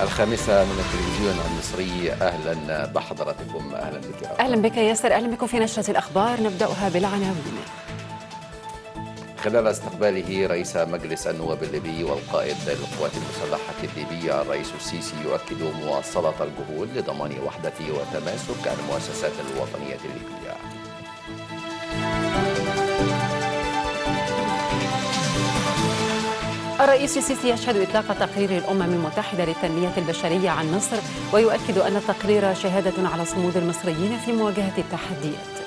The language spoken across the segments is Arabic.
الخامسة من التلفزيون المصري. أهلا بحضراتكم. أهلا بك. أهلا بك ياسر. أهلا بكم في نشرة الأخبار نبدأها بالعناوين. خلال استقباله رئيس مجلس النواب الليبي والقائد للقوات المسلحة الليبية الرئيس السيسي يؤكد مواصلة الجهود لضمان وحدة وتماسك المؤسسات الوطنية الليبية. الرئيس السيسي يشهد إطلاق تقرير الأمم المتحدة للتنمية البشرية عن مصر ويؤكد أن التقرير شهادة على صمود المصريين في مواجهة التحديات.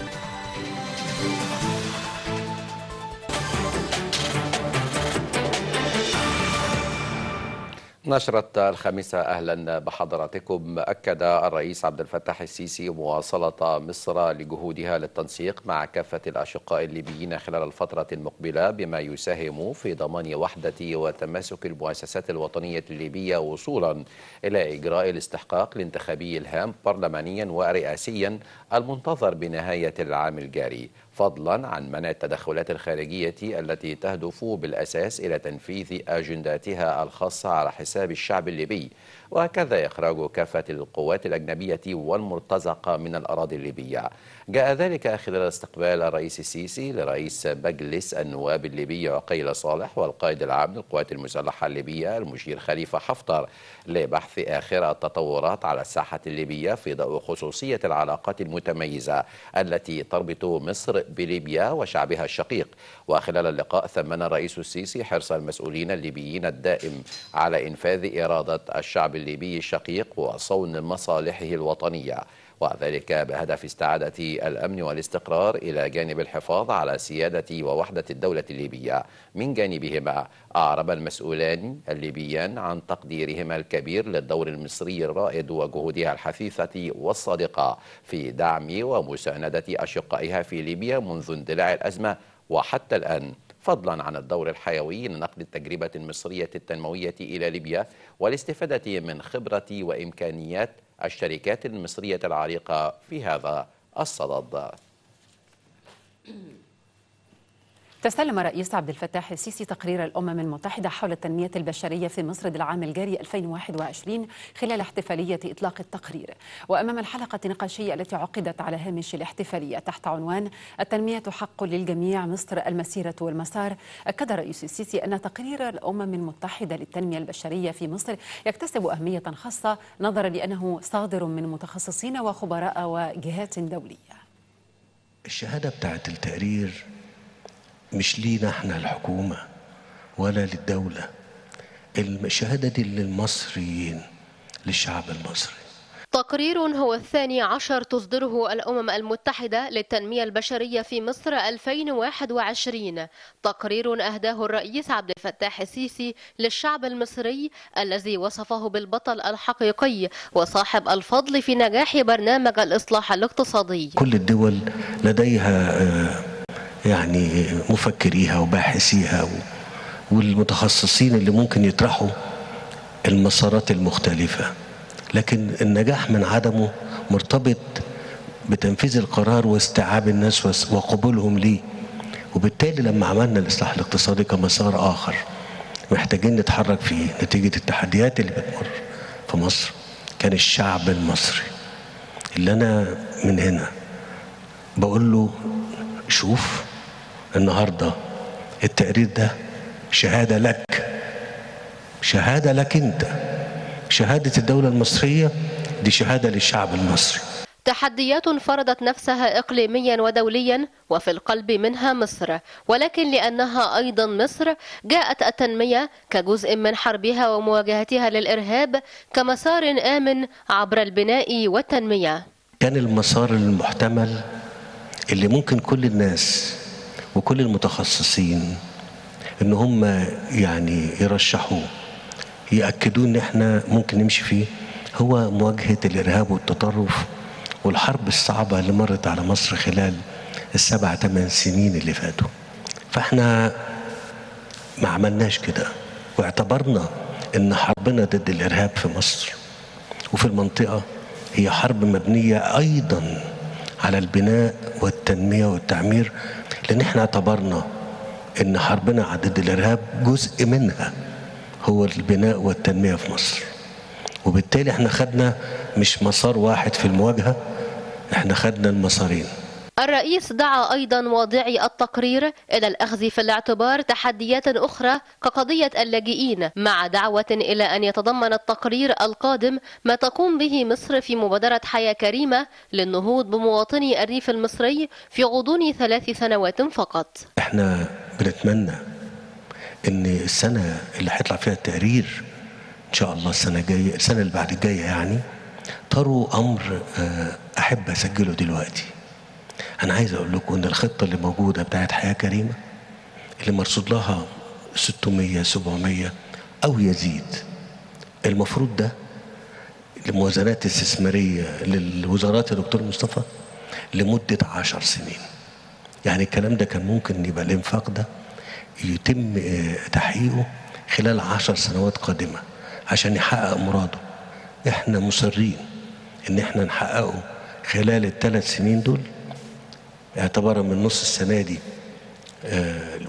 نشرة الخامسة أهلا بحضراتكم. أكد الرئيس عبد الفتاح السيسي مواصلة مصر لجهودها للتنسيق مع كافة الأشقاء الليبيين خلال الفترة المقبلة بما يساهم في ضمان وحدة وتماسك المؤسسات الوطنية الليبية وصولا إلى إجراء الاستحقاق الانتخابي الهام برلمانيا ورئاسيا المنتظر بنهاية العام الجاري، فضلا عن منع التدخلات الخارجية التي تهدف بالأساس إلى تنفيذ أجنداتها الخاصة على حساب الشعب الليبي، وهكذا إخراج كافة القوات الأجنبية والمرتزقة من الأراضي الليبية. جاء ذلك خلال استقبال الرئيس السيسي لرئيس مجلس النواب الليبي عقيل صالح والقائد العام للقوات المسلحة الليبية المشير خليفة حفتر لبحث آخر التطورات على الساحة الليبية في ضوء خصوصية العلاقات المتميزة التي تربط مصر بليبيا وشعبها الشقيق. وخلال اللقاء ثمن الرئيس السيسي حرص المسؤولين الليبيين الدائم على إنفاذ إرادة الشعب الليبي الشقيق وصون مصالحه الوطنية، وذلك بهدف استعادة الأمن والاستقرار إلى جانب الحفاظ على سيادة ووحدة الدولة الليبية. من جانبهما أعرب المسؤولان الليبيان عن تقديرهما الكبير للدور المصري الرائد وجهودها الحثيثة والصادقة في دعم ومساندة أشقائها في ليبيا منذ اندلاع الأزمة وحتى الآن، فضلا عن الدور الحيوي لنقل التجربة المصرية التنموية إلى ليبيا والاستفادة من خبرة وإمكانيات الشركات المصرية العريقة في هذا الصدد. تسلم الرئيس عبد الفتاح السيسي تقرير الأمم المتحدة حول التنمية البشرية في مصر للعام الجاري 2021 خلال احتفالية إطلاق التقرير. وأمام الحلقة النقاشية التي عقدت على هامش الاحتفالية تحت عنوان التنمية حق للجميع، مصر المسيرة والمسار، أكد الرئيس السيسي أن تقرير الأمم المتحدة للتنمية البشرية في مصر يكتسب أهمية خاصة نظرا لأنه صادر من متخصصين وخبراء وجهات دولية. الشهادة بتاعت التقرير مش لينا احنا الحكومة ولا للدولة، الشهادة دي للمصريين، للشعب المصري. تقرير هو الثاني عشر تصدره الأمم المتحدة للتنمية البشرية في مصر 2021، تقرير أهداه الرئيس عبد الفتاح السيسي للشعب المصري الذي وصفه بالبطل الحقيقي وصاحب الفضل في نجاح برنامج الإصلاح الاقتصادي. كل الدول لديها يعني مفكريها وباحثيها والمتخصصين اللي ممكن يطرحوا المسارات المختلفة، لكن النجاح من عدمه مرتبط بتنفيذ القرار واستيعاب الناس وقبولهم ليه، وبالتالي لما عملنا الإصلاح الاقتصادي كمسار آخر محتاجين نتحرك فيه نتيجة التحديات اللي بتمر في مصر، كان الشعب المصري اللي أنا من هنا بقول له شوف النهارده التقرير ده شهادة لك، شهادة لك انت، شهادة الدولة المصرية دي شهادة للشعب المصري. تحديات فرضت نفسها إقليميا ودوليا وفي القلب منها مصر، ولكن لأنها أيضا مصر جاءت التنمية كجزء من حربها ومواجهتها للإرهاب كمسار آمن عبر البناء والتنمية. كان المسار المحتمل اللي ممكن كل الناس وكل المتخصصين ان هم يعني يرشحوه يأكدوا ان احنا ممكن نمشي فيه، هو مواجهة الارهاب والتطرف والحرب الصعبة اللي مرت على مصر خلال ال7 8 سنين اللي فاتوا. فاحنا ما عملناش كده واعتبرنا ان حربنا ضد الارهاب في مصر وفي المنطقة هي حرب مبنية ايضا على البناء والتنمية والتعمير، لأن احنا اعتبرنا إن حربنا ضد الإرهاب جزء منها هو البناء والتنمية في مصر، وبالتالي احنا خدنا مش مسار واحد في المواجهة، احنا خدنا المسارين. الرئيس دعا أيضا واضعي التقرير إلى الأخذ في الاعتبار تحديات أخرى كقضية اللاجئين، مع دعوة إلى أن يتضمن التقرير القادم ما تقوم به مصر في مبادرة حياة كريمة للنهوض بمواطني الريف المصري في غضون 3 سنوات فقط. احنا بنتمنى أن السنة اللي هيطلع فيها التقرير إن شاء الله السنة الجاية، السنة اللي بعد الجاية يعني، طروا أمر أحب أسجله دلوقتي. أنا عايز أقول لكم إن الخطة اللي موجودة بتاعت حياة كريمة اللي مرصود لها 600 700 أو يزيد، المفروض ده لموازنات استثمارية للوزارات يا دكتور مصطفى لمدة 10 سنين. يعني الكلام ده كان ممكن يبقى الإنفاق ده يتم تحقيقه خلال 10 سنوات قادمة عشان يحقق مراده. إحنا مصرين إن إحنا نحققه خلال ال3 سنين دول، اعتبارا من نص السنة دي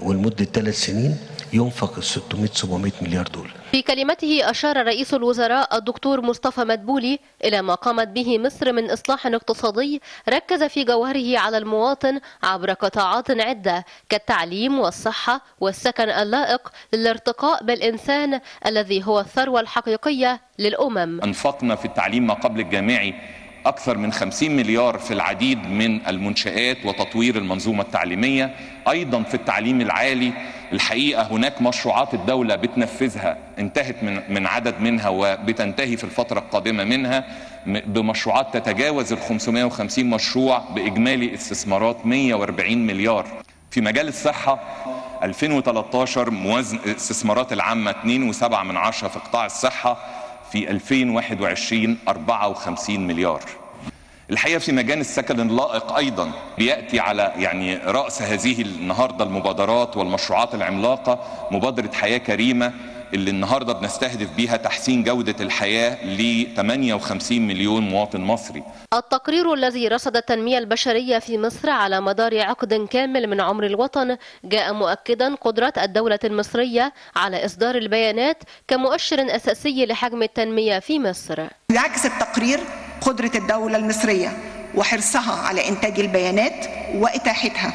والمدة 3 سنين ينفق 600 700 مليار دولار. في كلمته أشار رئيس الوزراء الدكتور مصطفى مدبولي إلى ما قامت به مصر من إصلاح اقتصادي ركز في جوهره على المواطن عبر قطاعات عدة كالتعليم والصحة والسكن اللائق للارتقاء بالإنسان الذي هو الثروة الحقيقية للأمم. أنفقنا في التعليم ما قبل الجامعي أكثر من 50 مليار في العديد من المنشآت وتطوير المنظومة التعليمية. أيضا في التعليم العالي الحقيقة هناك مشروعات الدولة بتنفذها انتهت من عدد منها وبتنتهي في الفترة القادمة منها بمشروعات تتجاوز 550 مشروع بإجمالي استثمارات 140 مليار. في مجال الصحة 2013 موازن استثمارات العامة 2.7 في قطاع الصحة، في 2021 54 مليار. الحقيقة في مجال السكن اللائق أيضا بيأتي على يعني رأس هذه النهاردة المبادرات والمشروعات العملاقة مبادرة حياة كريمة اللي النهاردة بنستهدف بيها تحسين جودة الحياة ل 58 مليون مواطن مصري. التقرير الذي رصد التنمية البشرية في مصر على مدار عقد كامل من عمر الوطن جاء مؤكدا قدرة الدولة المصرية على إصدار البيانات كمؤشر أساسي لحجم التنمية في مصر. يعكس التقرير قدرة الدولة المصرية وحرصها على إنتاج البيانات وإتاحتها،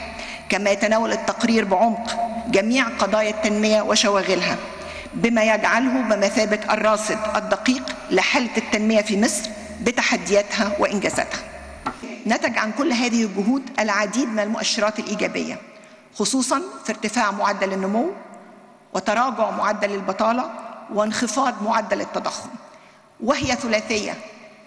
كما يتناول التقرير بعمق جميع قضايا التنمية وشواغلها، بما يجعله بمثابة الراصد الدقيق لحالة التنمية في مصر بتحدياتها وإنجازاتها. نتج عن كل هذه الجهود العديد من المؤشرات الإيجابية، خصوصا في ارتفاع معدل النمو وتراجع معدل البطالة وانخفاض معدل التضخم، وهي ثلاثية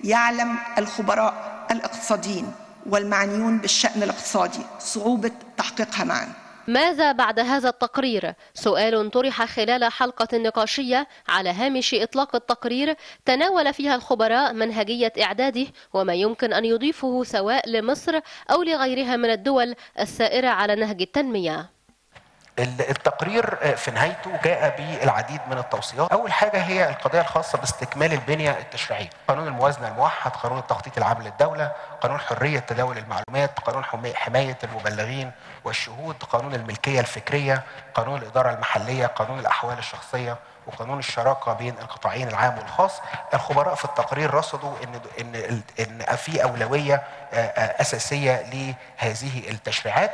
يعلم الخبراء الاقتصاديين والمعنيون بالشأن الاقتصادي صعوبة تحقيقها معا. ماذا بعد هذا التقرير؟ سؤال طرح خلال حلقة نقاشية على هامش إطلاق التقرير تناول فيها الخبراء منهجية إعداده وما يمكن أن يضيفه سواء لمصر أو لغيرها من الدول السائرة على نهج التنمية. التقرير في نهايته جاء بالعديد من التوصيات. أول حاجة هي القضية الخاصة باستكمال البنية التشريعية، قانون الموازنة الموحد، قانون التخطيط العام للدولة، قانون حرية تداول المعلومات، قانون حماية المبلغين والشهود، قانون الملكية الفكرية، قانون الإدارة المحلية، قانون الأحوال الشخصية، وقانون الشراكة بين القطاعين العام والخاص. الخبراء في التقرير رصدوا إن في أولوية أساسية لهذه التشريعات.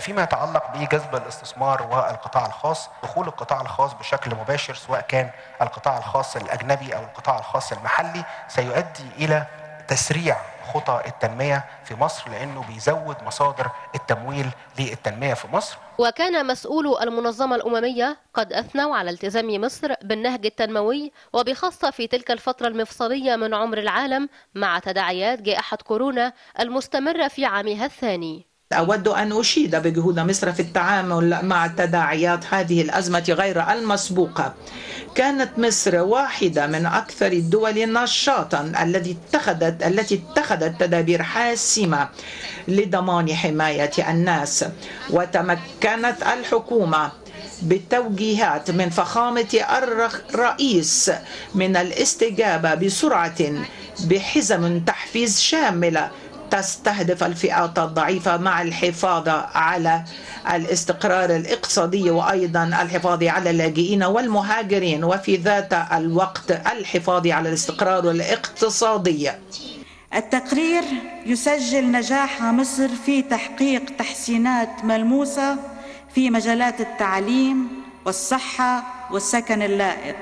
فيما يتعلق بجذب الاستثمار والقطاع الخاص، دخول القطاع الخاص بشكل مباشر سواء كان القطاع الخاص الأجنبي أو القطاع الخاص المحلي سيؤدي إلى تسريع خطى التنمية في مصر لأنه بيزود مصادر التمويل للتنمية في مصر. وكان مسؤول المنظمة الأممية قد أثنوا على التزام مصر بالنهج التنموي وبخاصة في تلك الفترة المفصلية من عمر العالم مع تداعيات جائحة كورونا المستمرة في عامها الثاني. أود أن أشيد بجهود مصر في التعامل مع تداعيات هذه الأزمة غير المسبوقة. كانت مصر واحدة من أكثر الدول نشاطا التي اتخذت تدابير حاسمة لضمان حماية الناس، وتمكنت الحكومة بالتوجيهات من فخامة الرئيس من الاستجابة بسرعة بحزم تحفيز شاملة تستهدف الفئات الضعيفة مع الحفاظ على الاستقرار الاقتصادي وأيضا الحفاظ على اللاجئين والمهاجرين، وفي ذات الوقت الحفاظ على الاستقرار الاقتصادي. التقرير يسجل نجاح مصر في تحقيق تحسينات ملموسة في مجالات التعليم والصحة والسكن اللائق،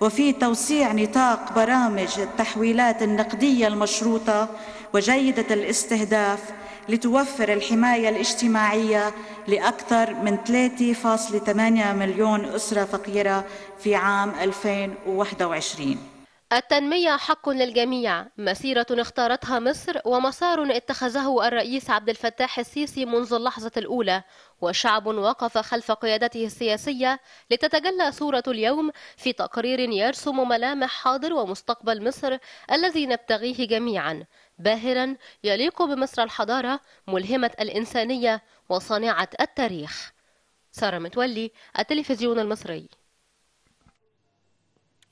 وفي توسيع نطاق برامج التحويلات النقدية المشروطة وجيدة الاستهداف لتوفر الحماية الاجتماعية لأكثر من 3.8 مليون أسرة فقيرة في عام 2021. التنمية حق للجميع، مسيرة اختارتها مصر ومسار اتخذه الرئيس عبد الفتاح السيسي منذ اللحظة الأولى، وشعب وقف خلف قيادته السياسية لتتجلى صورة اليوم في تقرير يرسم ملامح حاضر ومستقبل مصر الذي نبتغيه جميعا، باهرا يليق بمصر الحضارة ملهمة الإنسانية وصانعة التاريخ. سارة متولي، التلفزيون المصري.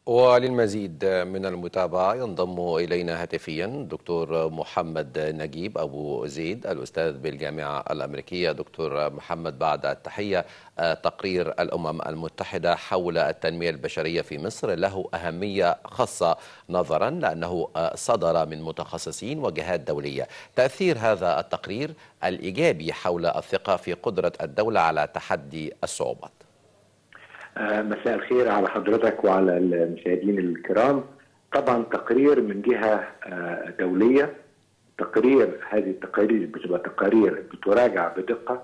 وللمزيد من المتابعة ينضم إلينا هاتفيا دكتور محمد نجيب أبو زيد، الأستاذ بالجامعة الأمريكية. دكتور محمد، بعد التحية، تقرير الأمم المتحدة حول التنمية البشرية في مصر له أهمية خاصة نظرا لأنه صدر من متخصصين وجهات دولية. تأثير هذا التقرير الإيجابي حول الثقة في قدرة الدولة على تحدي الصعوبات. مساء الخير على حضرتك وعلى المشاهدين الكرام. طبعا تقرير من جهة دولية، تقرير هذه التقارير بتبقى تقارير بتراجع بدقة،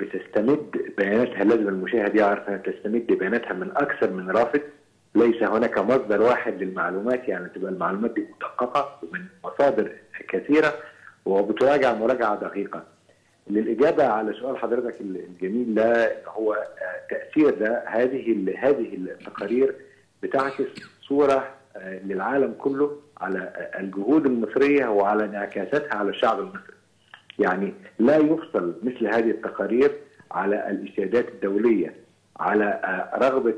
بتستمد بياناتها، لازم المشاهد يعرف انها تستمد بياناتها من أكثر من رافد، ليس هناك مصدر واحد للمعلومات، يعني تبقى المعلومات دي مدققة ومن مصادر كثيرة وبتراجع مراجعة دقيقة. للإجابة على سؤال حضرتك الجميل ده، هو تأثير ده هذه التقارير بتعكس صورة للعالم كله على الجهود المصرية وعلى انعكاساتها على الشعب المصري. يعني لا يفصل مثل هذه التقارير على الإشادات الدولية، على رغبة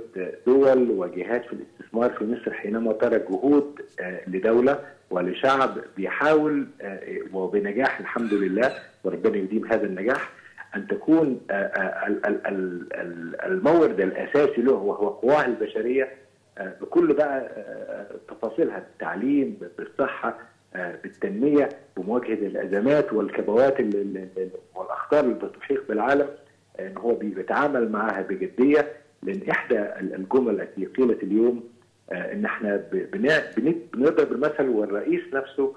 دول وجهات في الاستثمار في مصر حينما ترى جهود لدولة ولشعب بيحاول وبنجاح الحمد لله، وربنا يديم هذا النجاح، أن تكون المورد الأساسي له وهو قواه البشرية بكل بقى تفاصيلها، بالتعليم، بالصحة، بالتنمية، بمواجهة الأزمات والكبوات والأخطار اللي بتحيق بالعالم، أن هو بيتعامل معها بجدية. لأن إحدى الجمل التي قيلت اليوم إن إحنا بنضرب المثل، والرئيس نفسه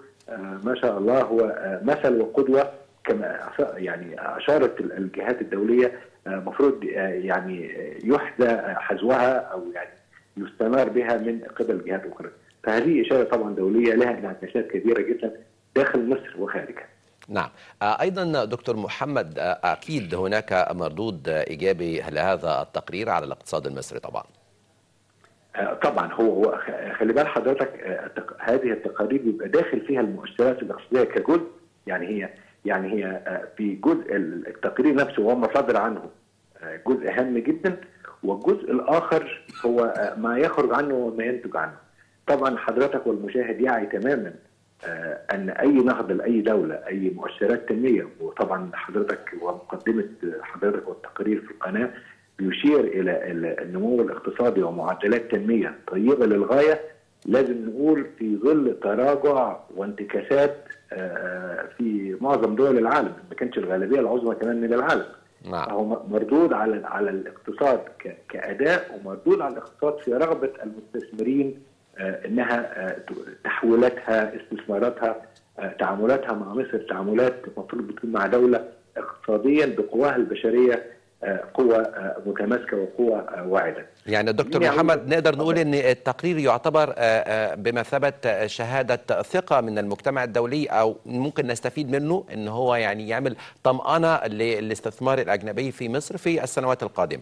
ما شاء الله هو مثل وقدوة كما يعني أشارت الجهات الدولية، مفروض يعني يحذى حذوها أو يعني يستنار بها من قبل جهات أخرى. فهذه إشارة طبعا دولية لها انعكاسات كبيرة جدا داخل مصر وخارجها. نعم، أيضا دكتور محمد، أكيد هناك مردود إيجابي لهذا التقرير على الاقتصاد المصري. طبعا هو خلي بال حضرتك، هذه التقارير بيبقى داخل فيها المؤشرات الاقتصادية كجزء، يعني هي في جزء التقرير نفسه وهو ما صدر عنه جزء هام جدا، والجزء الآخر هو ما يخرج عنه وما ينتج عنه. طبعا حضرتك والمشاهد يعي تماما أن أي نهضة لأي دولة، أي مؤشرات تنمية، وطبعا حضرتك ومقدمة حضرتك والتقرير في القناة بيشير إلى النمو الاقتصادي ومعدلات تنمية طيبة للغاية، لازم نقول في ظل تراجع وانتكاسات في معظم دول العالم، ما كانتش الغالبية العظمى كمان من العالم. نعم. هو مردود على الاقتصاد كأداء، ومردود على الاقتصاد في رغبة المستثمرين انها تحولاتها، استثماراتها، تعاملاتها مع مصر، تعاملات المفروض بتكون مع دولة اقتصاديا بقواها البشرية قوة متماسكة وقوة واعدة. يعني دكتور محمد، نقدر نقول أن التقرير يعتبر بمثابة شهادة ثقة من المجتمع الدولي، أو ممكن نستفيد منه أن هو يعني يعمل طمأنة للاستثمار الأجنبي في مصر في السنوات القادمة.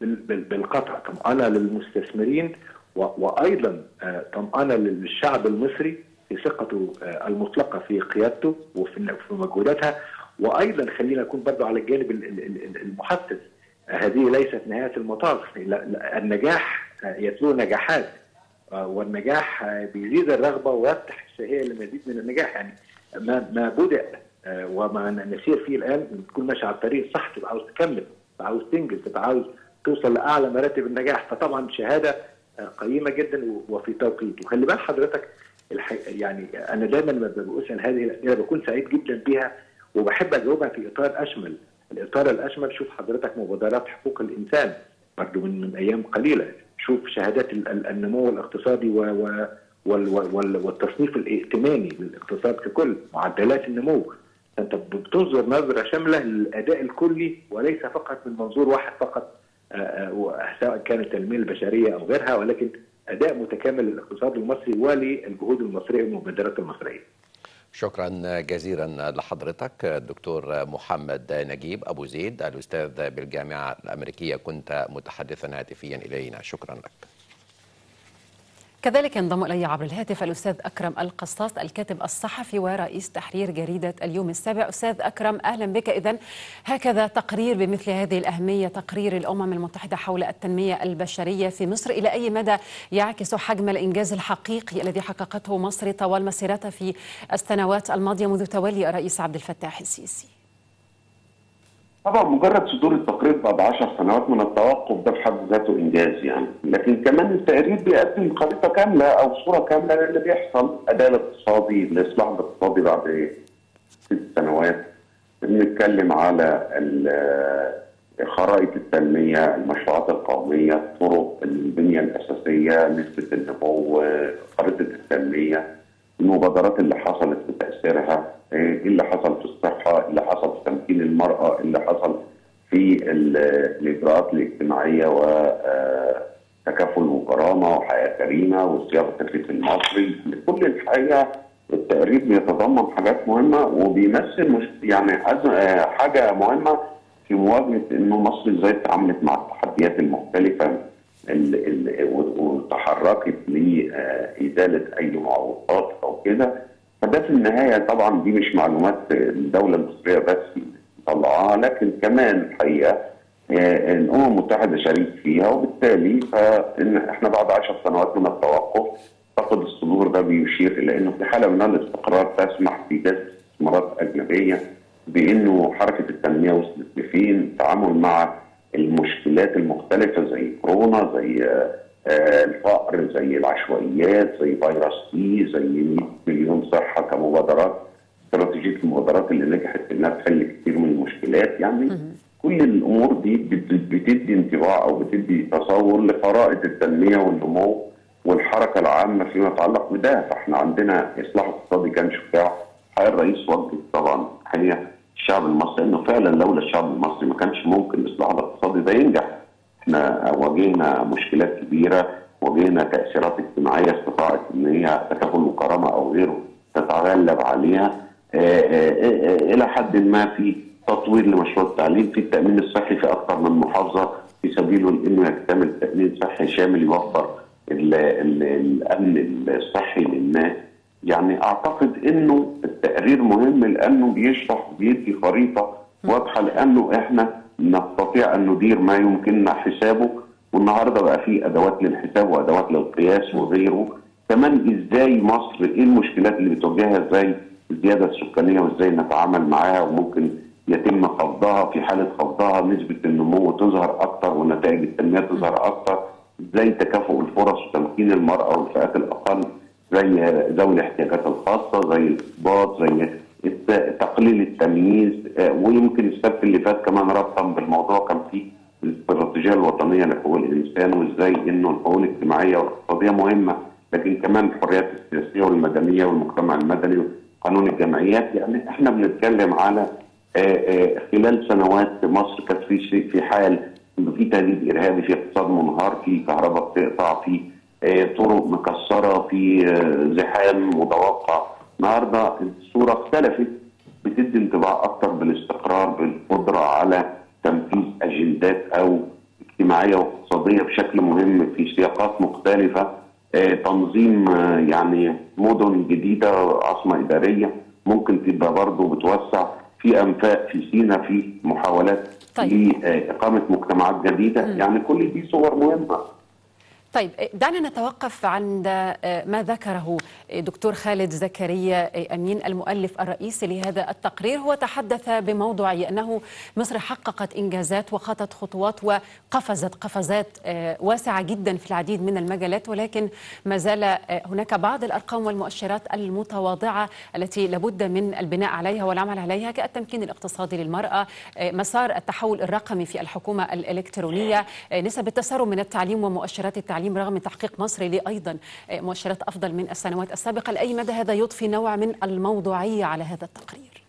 بالقطع طمأنة للمستثمرين، وأيضا طمأنة للشعب المصري في ثقته المطلقة في قيادته وفي مجهوداتها. وايضا خلينا نكون برضه على الجانب المحفز، هذه ليست نهايه المطاف، النجاح يتلو نجاحات، والنجاح بيزيد الرغبه ويفتح الشهيه لمزيد من النجاح. يعني ما بدأ وما نسير فيه الآن تكون ماشي على الطريق الصح، تبقى عاوز تكمل، تبقى عاوز تنجز، تبقى عاوز توصل لأعلى مراتب النجاح. فطبعا شهادة قيمة جدا وفي توقيت. وخلي بال حضرتك يعني أنا دايما لما بسأل هذه الأسئلة بكون سعيد جدا بها وبحب أجاوبها في إطار أشمل. الإطار الأشمل، شوف حضرتك مبادرات حقوق الإنسان برضه من أيام قليلة، شوف شهادات النمو الاقتصادي والتصنيف الائتماني للاقتصاد ككل، معدلات النمو. انت بتنظر نظره شامله للاداء الكلي وليس فقط من منظور واحد فقط، سواء كانت التنميه البشريه او غيرها، ولكن اداء متكامل للاقتصاد المصري وللجهود المصريه والمبادرات المصريه. شكرا جزيلا لحضرتك الدكتور محمد نجيب أبو زيد، الأستاذ بالجامعة الأمريكية، كنت متحدثا هاتفيا إلينا، شكرا لك. كذلك ينضم إلي عبر الهاتف الأستاذ أكرم القصاص، الكاتب الصحفي ورئيس تحرير جريدة اليوم السابع. أستاذ أكرم أهلا بك. إذن هكذا تقرير بمثل هذه الأهمية، تقرير الأمم المتحدة حول التنمية البشرية في مصر، إلى أي مدى يعكس حجم الإنجاز الحقيقي الذي حققته مصر طوال مسيرتها في السنوات الماضية منذ تولي الرئيس عبد الفتاح السيسي؟ طبعا مجرد صدور التقرير بعد 10 سنوات من التوقف ده في حد ذاته انجاز يعني، لكن كمان التقرير بيقدم خريطه كامله او صوره كامله للي بيحصل، اداء الاقتصادي، الاصلاح الاقتصادي بعد 6 سنوات، بنتكلم على خرائط التنميه، المشروعات القوميه، طرق البنيه الاساسيه، نسبه النمو، خريطه التنميه، المبادرات اللي حصلت بتاثيرها، اللي حصل في الصحه، اللي حصل في تمكين المراه، اللي حصل في الاجراءات الاجتماعيه وتكافل وكرامه وحياه كريمه والصياغه التكليفي المصري. كل الحقيقه التقرير بيتضمن حاجات مهمه وبيمثل يعني حاجه مهمه في مواجهه انه مصر ازاي اتعاملت مع التحديات المختلفه وتحركت لازاله اي معوقات او كده. فده في النهايه طبعا دي مش معلومات الدوله المصريه بس مطلعاها، لكن كمان الحقيقه الامم المتحده شريك فيها، وبالتالي احنا بعد 10 سنوات من التوقف فقد الصدور ده بيشير الى انه في حاله من الاستقرار تسمح بجذب استثمارات اجنبيه، بانه حركه التنميه وصلت لفين، التعامل مع المشكلات المختلفه زي كورونا، زي الفقر، زي العشوائيات، زي فيروس اي، زي 100 مليون صحه كمبادرات، استراتيجيه المبادرات اللي نجحت انها تحل كتير من المشكلات يعني. كل الامور دي بتدي انطباع او بتدي تصور لخرائط التنميه والنمو والحركه العامه فيما يتعلق بده. فاحنا عندنا اصلاح اقتصادي كان شجاع، الحقيقه الرئيس وجه طبعا الحقيقه الشعب المصري انه فعلا لولا الشعب المصري ما كانش ممكن الاصلاح الاقتصادي ده ينجح. احنا واجهنا مشكلات كبيره، واجهنا تاثيرات اجتماعيه استطاعت ان هي تكافل وكرامه او غيره تتغلب عليها، الى حد ما في تطوير لمشروع التعليم، في التامين الصحي في اكثر من محافظه في سبيله لانه يكتمل تامين صحي شامل يوفر الامن الصحي للناس. يعني اعتقد انه التقرير مهم لانه بيشرح وبيدي خريطه واضحه لانه احنا نستطيع ان ندير ما يمكننا حسابه، والنهارده بقى في ادوات للحساب وادوات للقياس وغيره. كمان ازاي مصر ايه المشكلات اللي بتواجهها، ازاي الزياده السكانيه وازاي نتعامل معاها، وممكن يتم خفضها، في حاله خفضها نسبه النمو تظهر اكثر ونتائج التنميه تظهر اكثر، ازاي تكافؤ الفرص وتمكين المراه والفئات الاقل، زي ذوي الاحتياجات الخاصه، زي الاقباض، زي تقليل التمييز. ويمكن السبت اللي فات كمان ربطا بالموضوع كان في الاستراتيجيه الوطنيه لحقوق الانسان، وازاي انه الحقوق الاجتماعيه والاقتصاديه مهمه، لكن كمان الحريات السياسيه والمدنيه والمجتمع المدني وقانون الجمعيات. يعني احنا بنتكلم على خلال سنوات مصر كانت في حال انه في تهديد ارهابي، في اقتصاد منهار، في كهرباء بتقطع، في طرق مكسره، في زحام متوقع. النهارده الصوره اختلفت، بتدي انطباع اكثر بالاستقرار، بالقدره على تنفيذ اجندات او اجتماعيه واقتصاديه بشكل مهم في سياقات مختلفه، تنظيم يعني مدن جديده، عاصمه اداريه ممكن تبقى برضه بتوسع، في انفاق في سينا، في محاولات لإقامة مجتمعات جديده. يعني كل دي صور مهمه. طيب دعنا نتوقف عند ما ذكره دكتور خالد زكريا أمين المؤلف الرئيسي لهذا التقرير. هو تحدث بموضوعي أنه مصر حققت إنجازات وخطت خطوات وقفزت قفزات واسعة جدا في العديد من المجالات، ولكن ما زال هناك بعض الأرقام والمؤشرات المتواضعة التي لابد من البناء عليها والعمل عليها، كالتمكين الاقتصادي للمرأة، مسار التحول الرقمي في الحكومة الإلكترونية، نسب التسرب من التعليم ومؤشرات التعليم رغم تحقيق مصر أيضا مؤشرات أفضل من السنوات السابقة. لأي مدى هذا يضفي نوع من الموضوعية على هذا التقرير؟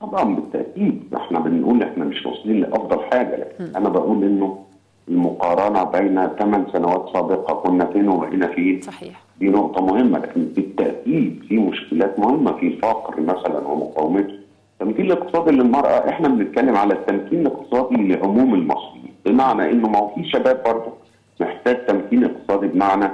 طبعا بالتأكيد احنا بنقول احنا مش واصلين لأفضل حاجة، لكن أنا بقول إنه المقارنة بين 8 سنوات سابقة كنا فين وبقينا فين، صحيح دي نقطة مهمة، لكن بالتأكيد في مشكلات مهمة، في فقر مثلا ومقاومته. التمكين الاقتصادي للمرأة احنا بنتكلم على التمكين الاقتصادي لعموم المصريين، بمعنى انه ما هو في شباب برضه محتاج تمكين اقتصادي، بمعنى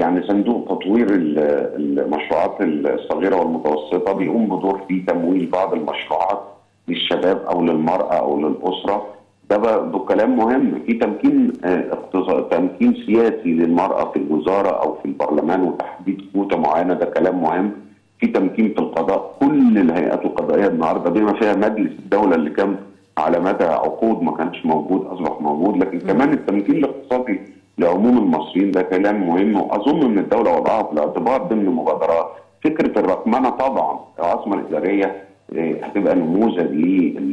يعني صندوق تطوير المشروعات الصغيرة والمتوسطة بيقوم بدور في تمويل بعض المشروعات للشباب او للمرأة او للأسرة. ده برضه كلام مهم. في تمكين اقتصادي، تمكين سياسي للمرأة في الوزارة او في البرلمان وتحديد كوتا معينة، ده كلام مهم. في تمكين في القضاء، كل الهيئات القضائيه النهارده بما فيها مجلس الدوله اللي كان على مدى عقود ما كانش موجود اصبح موجود، لكن كمان التمكين الاقتصادي لعموم المصريين ده كلام مهم، واظن ان الدوله وضعها في الاعتبار ضمن مبادرات فكره الرقمنه. طبعا العاصمه الاداريه هتبقى نموذج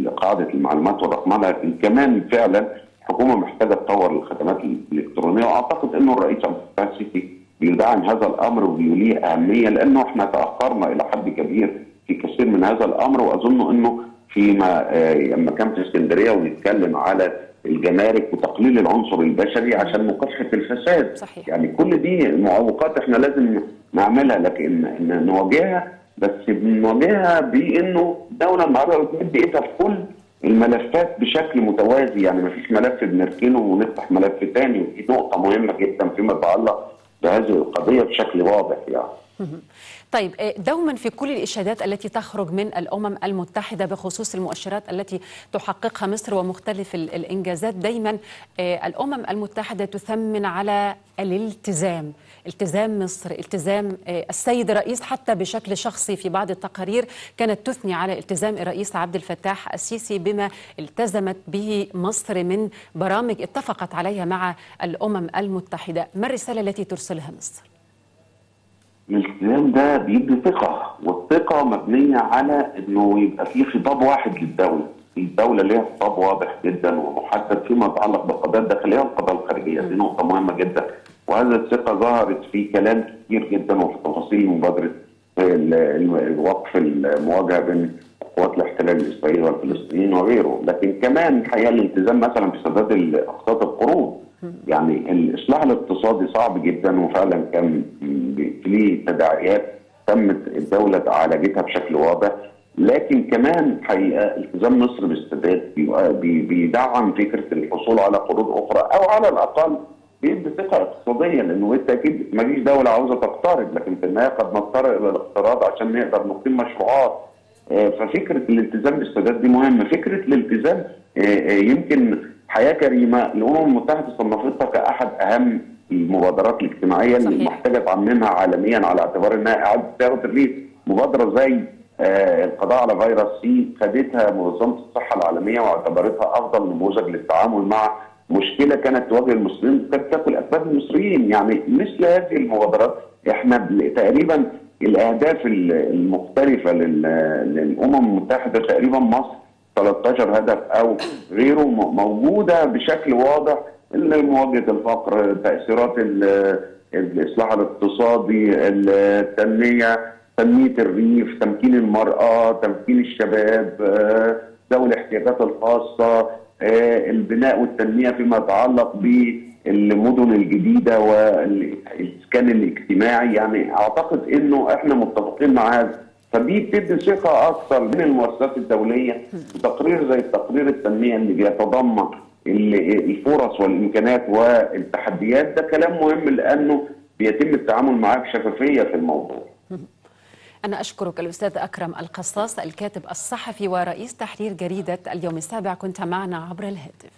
لقاعده المعلومات والرقمنه، لكن كمان فعلا الحكومه محتاجه تطور الخدمات الالكترونيه، واعتقد انه الرئيس عبد الفتاح السيسي بيدعم هذا الامر وبيوليه اهميه، لانه احنا تاخرنا الى حد كبير في كثير من هذا الامر، واظن انه فيما لما كان في اسكندريه ونتكلم على الجمارك وتقليل العنصر البشري عشان مكافحه الفساد، صحيح. يعني كل دي معوقات احنا لازم نعملها، لكن ان نواجهها، بس بنواجهها بانه الدوله النهارده بتمد ايدها في كل الملفات بشكل متوازي، يعني ما فيش ملف بنركنه ونفتح ملف ثاني، ودي نقطه مهمه جدا فيما يتعلق بهذه القضية بشكل واضح يعني. طيب دوما في كل الإشادات التي تخرج من الأمم المتحدة بخصوص المؤشرات التي تحققها مصر ومختلف الإنجازات، دايما الأمم المتحدة تثمن على الالتزام، التزام مصر، التزام السيد الرئيس، حتى بشكل شخصي في بعض التقارير كانت تثني على التزام الرئيس عبد الفتاح السيسي بما التزمت به مصر من برامج اتفقت عليها مع الأمم المتحدة. ما الرسالة التي ترسلها مصر؟ الالتزام ده بيدي ثقة، والثقة مبنية على انه يبقى في خطاب واحد للدولة، الدولة ليها خطاب واضح جدا ومحدد فيما يتعلق بالقضايا الداخلية والقضايا الخارجية، دي نقطة مهمة جدا، وهذا الثقة ظهرت في كلام كتير جدا وفي تفاصيل مبادرة الوقف المواجهة بين قوات الاحتلال الإسرائيلي والفلسطينيين وغيره، لكن كمان الحقيقة الالتزام مثلا بسداد أقساط القروض، يعني الإصلاح الاقتصادي صعب جدا وفعلا كان ليه تداعيات تمت الدولة عالجتها بشكل واضح، لكن كمان حقيقة التزام مصر بالسداد بيدعم فكرة الحصول على قروض أخرى أو على الأقل بيدي ثقة اقتصادية، لأنه بالتأكيد مفيش دولة عاوزة تقترض، لكن في النهاية قد نضطر إلى الاقتراض عشان نقدر نقيم مشروعات، ففكرة الالتزام بالسداد دي مهمة. فكرة الالتزام يمكن حياة كريمة الأمم المتحدة صنفتها كأحد أهم المبادرات الاجتماعية اللي محتاجة تعممها عالميا على اعتبار انها اعادة صياغة الريف. مبادرة زي القضاء على فيروس سي خدتها منظمة الصحة العالمية واعتبرتها افضل نموذج للتعامل مع مشكلة كانت تواجه المصريين كانت تاكل اكباد المصريين، يعني مثل هذه المبادرات احنا تقريبا الاهداف المختلفة للأمم المتحدة تقريبا مصر 13 هدف او غيره موجودة بشكل واضح، مواجهة الفقر، تأثيرات الإصلاح الاقتصادي، التنمية، تنمية الريف، تمكين المرأة، تمكين الشباب، ذوي الاحتياجات الخاصة، البناء والتنمية فيما يتعلق بالمدن الجديدة والإسكان الاجتماعي، يعني أعتقد إنه إحنا متفقين مع هذا، فدي بتدي ثقة أكثر من المؤسسات الدولية، وتقرير زي تقرير التنمية اللي بيتضمن الفرص والامكانات والتحديات، ده كلام مهم لانه بيتم التعامل معاه بشفافيه في الموضوع. أنا أشكرك الأستاذ أكرم القصاص، الكاتب الصحفي ورئيس تحرير جريدة اليوم السابع، كنت معنا عبر الهاتف.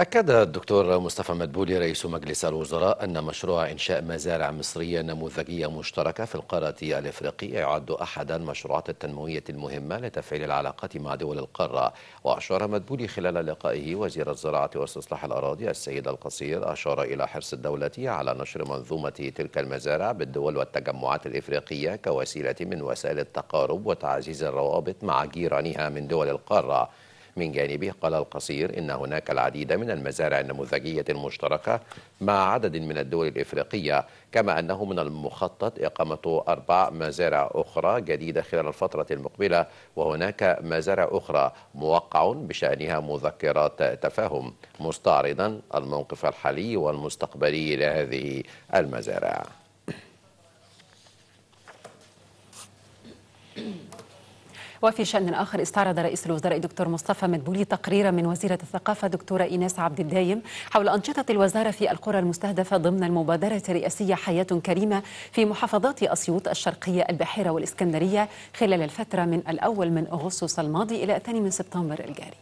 أكد الدكتور مصطفى مدبولي رئيس مجلس الوزراء أن مشروع إنشاء مزارع مصرية نموذجية مشتركة في القارة الأفريقية يعد أحد المشروعات التنموية المهمة لتفعيل العلاقات مع دول القارة. وأشار مدبولي خلال لقائه وزير الزراعة واستصلاح الأراضي السيد القصير أشار إلى حرص الدولة على نشر منظومة تلك المزارع بالدول والتجمعات الأفريقية كوسيلة من وسائل التقارب وتعزيز الروابط مع جيرانها من دول القارة. من جانبه قال القصير إن هناك العديد من المزارع النموذجية المشتركة مع عدد من الدول الإفريقية، كما أنه من المخطط إقامة 4 مزارع أخرى جديدة خلال الفترة المقبلة، وهناك مزارع أخرى موقع بشأنها مذكرات تفاهم مستعرضا الموقف الحالي والمستقبلي لهذه المزارع. وفي شأن آخر، استعرض رئيس الوزراء دكتور مصطفى مدبولي تقريرا من وزيرة الثقافة دكتورة إيناس عبد الدايم حول أنشطة الوزارة في القرى المستهدفة ضمن المبادرة الرئاسية حياة كريمة في محافظات أسيوط الشرقية الباحرة والإسكندرية خلال الفترة من 1 أغسطس الماضي إلى 2 سبتمبر الجاري.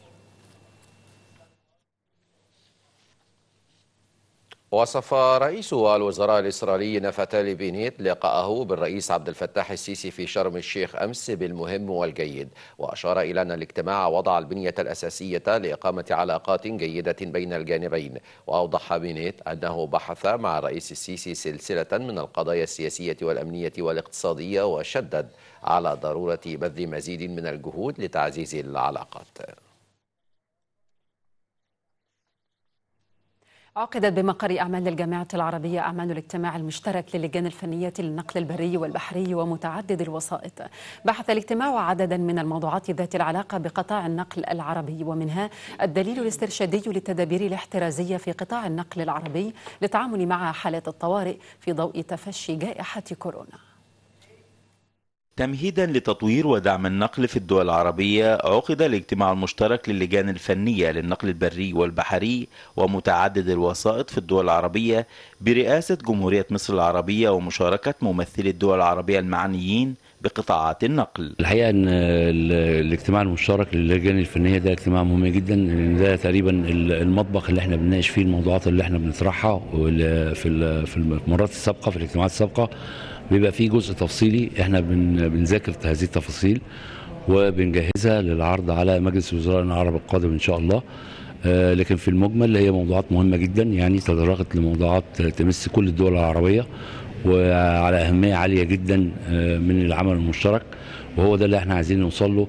وصف رئيس الوزراء الإسرائيلي نفتالي بينيت لقاءه بالرئيس عبد الفتاح السيسي في شرم الشيخ أمس بالمهم والجيد، وأشار إلى أن الاجتماع وضع البنية الأساسية لإقامة علاقات جيدة بين الجانبين. وأوضح بينيت أنه بحث مع الرئيس السيسي سلسلة من القضايا السياسية والأمنية والاقتصادية، وشدد على ضرورة بذل مزيد من الجهود لتعزيز العلاقات. عقدت بمقر أعمال الجامعة العربية أعمال الاجتماع المشترك للجان الفنية للنقل البري والبحري ومتعدد الوسائط. بحث الاجتماع عددا من الموضوعات ذات العلاقة بقطاع النقل العربي، ومنها الدليل الاسترشادي للتدابير الاحترازية في قطاع النقل العربي للتعامل مع حالات الطوارئ في ضوء تفشي جائحة كورونا. تمهيدا لتطوير ودعم النقل في الدول العربية، عقد الاجتماع المشترك للجان الفنية للنقل البري والبحري ومتعدد الوسائط في الدول العربية برئاسة جمهورية مصر العربية ومشاركة ممثلي الدول العربية المعنيين بقطاعات النقل. الحقيقة أن الاجتماع المشترك للجان الفنية ده اجتماع مهم جدا، لأن ده تقريبا المطبخ اللي احنا بنناقش فيه الموضوعات اللي احنا بنطرحها في المرات السابقة، في الاجتماعات السابقة بيبقى فيه جزء تفصيلي احنا بنذاكر هذه التفاصيل وبنجهزها للعرض على مجلس الوزراء العرب القادم إن شاء الله. لكن في المجمل هي موضوعات مهمة جدا، يعني تدرجت لموضوعات تمس كل الدول العربية وعلى أهمية عالية جدا من العمل المشترك، وهو ده اللي احنا عايزين نوصل له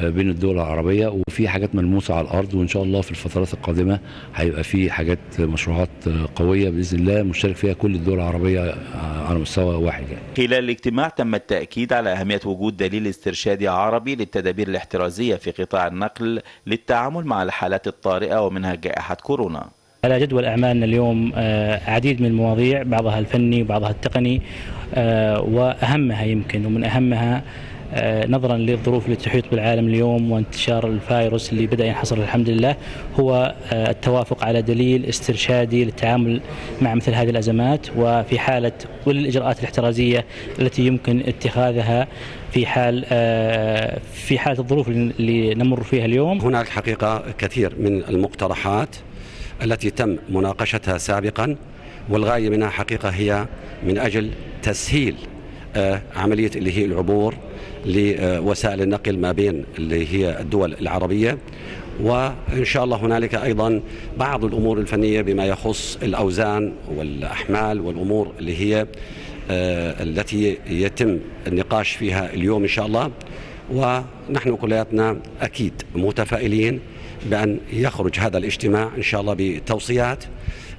بين الدول العربية. وفي حاجات ملموسة على الأرض، وإن شاء الله في الفترات القادمة هيبقى في حاجات مشروعات قوية بإذن الله مشترك فيها كل الدول العربية على مستوى واحد. خلال الاجتماع تم التأكيد على أهمية وجود دليل استرشادي عربي للتدابير الاحترازية في قطاع النقل للتعامل مع الحالات الطارئة ومنها جائحة كورونا. على جدول أعمالنا اليوم عديد من المواضيع، بعضها الفني وبعضها التقني، وأهمها يمكن ومن أهمها نظرا للظروف اللي تحيط بالعالم اليوم وانتشار الفيروس اللي بدأ ينحصر الحمد لله، هو التوافق على دليل استرشادي للتعامل مع مثل هذه الأزمات، وفي حالة والإجراءات الاحترازية التي يمكن اتخاذها في حالة الظروف اللي نمر فيها اليوم. هناك حقيقة كثير من المقترحات التي تم مناقشتها سابقا، والغاية منها حقيقة هي من أجل تسهيل عملية اللي هي العبور لوسائل النقل ما بين اللي هي الدول العربية. وإن شاء الله هنالك أيضا بعض الأمور الفنية بما يخص الأوزان والأحمال والأمور اللي هي التي يتم النقاش فيها اليوم إن شاء الله. ونحن كلياتنا أكيد متفائلين بأن يخرج هذا الاجتماع إن شاء الله بتوصيات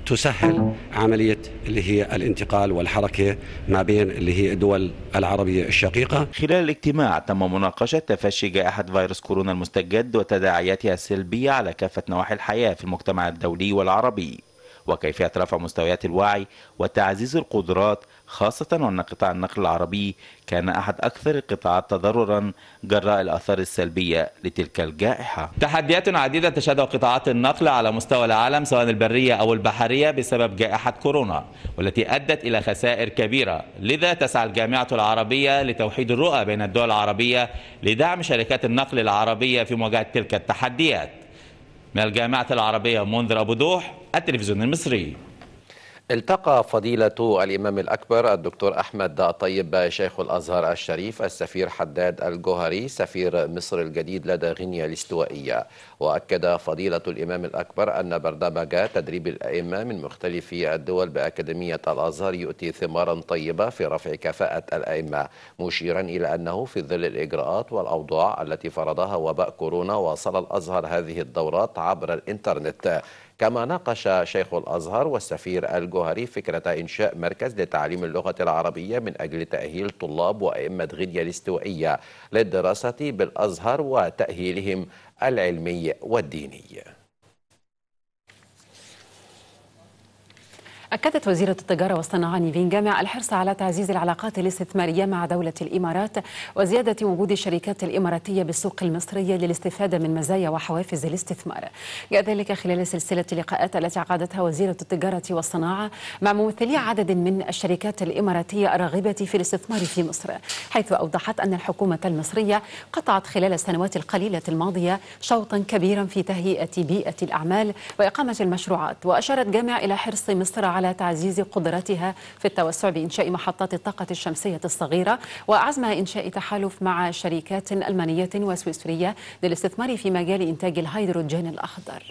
تسهل عملية اللي هي الانتقال والحركة ما بين اللي هي الدول العربية الشقيقة. خلال الاجتماع تم مناقشة تفشي جائحة فيروس كورونا المستجد وتداعياتها السلبية على كافة نواحي الحياة في المجتمع الدولي والعربي، وكيفية رفع مستويات الوعي وتعزيز القدرات، خاصة وأن قطاع النقل العربي كان أحد أكثر القطاعات تضررا جراء الآثار السلبية لتلك الجائحة. تحديات عديدة تشهدها قطاعات النقل على مستوى العالم سواء البرية أو البحرية بسبب جائحة كورونا، والتي أدت إلى خسائر كبيرة. لذا تسعى الجامعة العربية لتوحيد الرؤى بين الدول العربية لدعم شركات النقل العربية في مواجهة تلك التحديات. من الجامعة العربية منذر أبو دوح، التلفزيون المصري. التقى فضيلة الإمام الأكبر الدكتور أحمد طيب شيخ الأزهر الشريف السفير حداد الجوهري سفير مصر الجديد لدى غينيا الاستوائية. وأكد فضيلة الإمام الأكبر أن برنامج تدريب الأئمة من مختلف الدول بأكاديمية الأزهر يؤتي ثمارا طيبة في رفع كفاءة الأئمة، مشيرا إلى أنه في ظل الإجراءات والأوضاع التي فرضها وباء كورونا واصل الأزهر هذه الدورات عبر الإنترنت. كما ناقش شيخ الأزهر والسفير الجوهري فكرة إنشاء مركز لتعليم اللغة العربية من أجل تأهيل طلاب وأئمة غينيا الاستوائية للدراسة بالأزهر وتأهيلهم العلمي والديني. أكدت وزيرة التجارة والصناعة نيفين جامع الحرص على تعزيز العلاقات الاستثمارية مع دولة الإمارات وزيادة وجود الشركات الإماراتية بالسوق المصرية للاستفادة من مزايا وحوافز الاستثمار. جاء ذلك خلال سلسلة لقاءات التي عقدتها وزيرة التجارة والصناعة مع ممثلي عدد من الشركات الإماراتية الراغبة في الاستثمار في مصر، حيث أوضحت أن الحكومة المصرية قطعت خلال السنوات القليلة الماضية شوطا كبيرا في تهيئة بيئة الأعمال وإقامة المشروعات. وأشارت جامع إلى حرص مصر على تعزيز قدرتها في التوسع بإنشاء محطات الطاقة الشمسية الصغيرة وعزمها إنشاء تحالف مع شركات ألمانية وسويسرية للاستثمار في مجال إنتاج الهيدروجين الأخضر.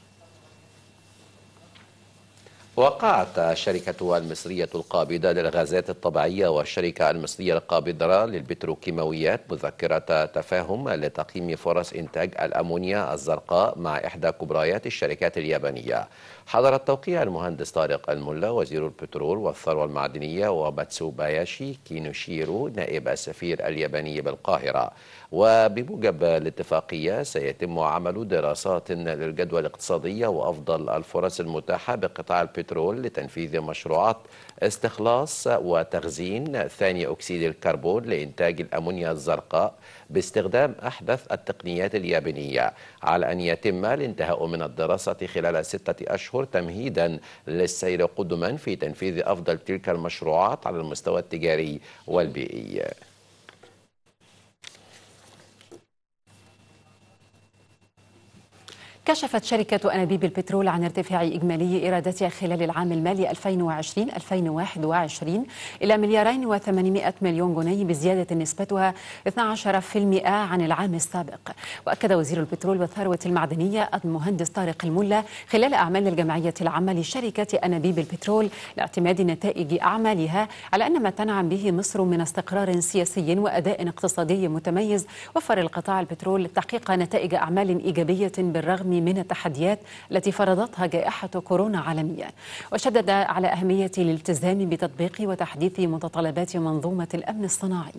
وقعت الشركة المصرية القابضة للغازات الطبيعية والشركة المصرية القابضة للبتروكيماويات مذكرة تفاهم لتقييم فرص إنتاج الأمونيا الزرقاء مع إحدى كبريات الشركات اليابانية. حضر التوقيع المهندس طارق الملا وزير البترول والثروة المعدنية وماتسوباياشي كينوشيرو نائب السفير الياباني بالقاهرة. وبموجب الاتفاقية سيتم عمل دراسات للجدوى الاقتصادية وأفضل الفرص المتاحة بقطاع البترول لتنفيذ مشروعات استخلاص وتخزين ثاني أكسيد الكربون لإنتاج الأمونيا الزرقاء باستخدام أحدث التقنيات اليابانية، على أن يتم الانتهاء من الدراسة خلال 6 أشهر تمهيدا للسير قدما في تنفيذ أفضل تلك المشروعات على المستوى التجاري والبيئي. كشفت شركة أنابيب البترول عن ارتفاع إجمالي إيراداتها خلال العام المالي 2020-2021 إلى 2,800,000,000 جنيه، بزيادة نسبتها 12% عن العام السابق. وأكد وزير البترول والثروة المعدنية المهندس طارق الملا خلال أعمال الجمعية العامة لشركة أنابيب البترول لاعتماد نتائج أعمالها على أن ما تنعم به مصر من استقرار سياسي وأداء اقتصادي متميز وفر القطاع البترول تحقيق نتائج أعمال إيجابية بالرغم من التحديات التي فرضتها جائحة كورونا عالميا. وشدد على أهمية الالتزام بتطبيق وتحديث متطلبات منظومة الأمن الصناعي.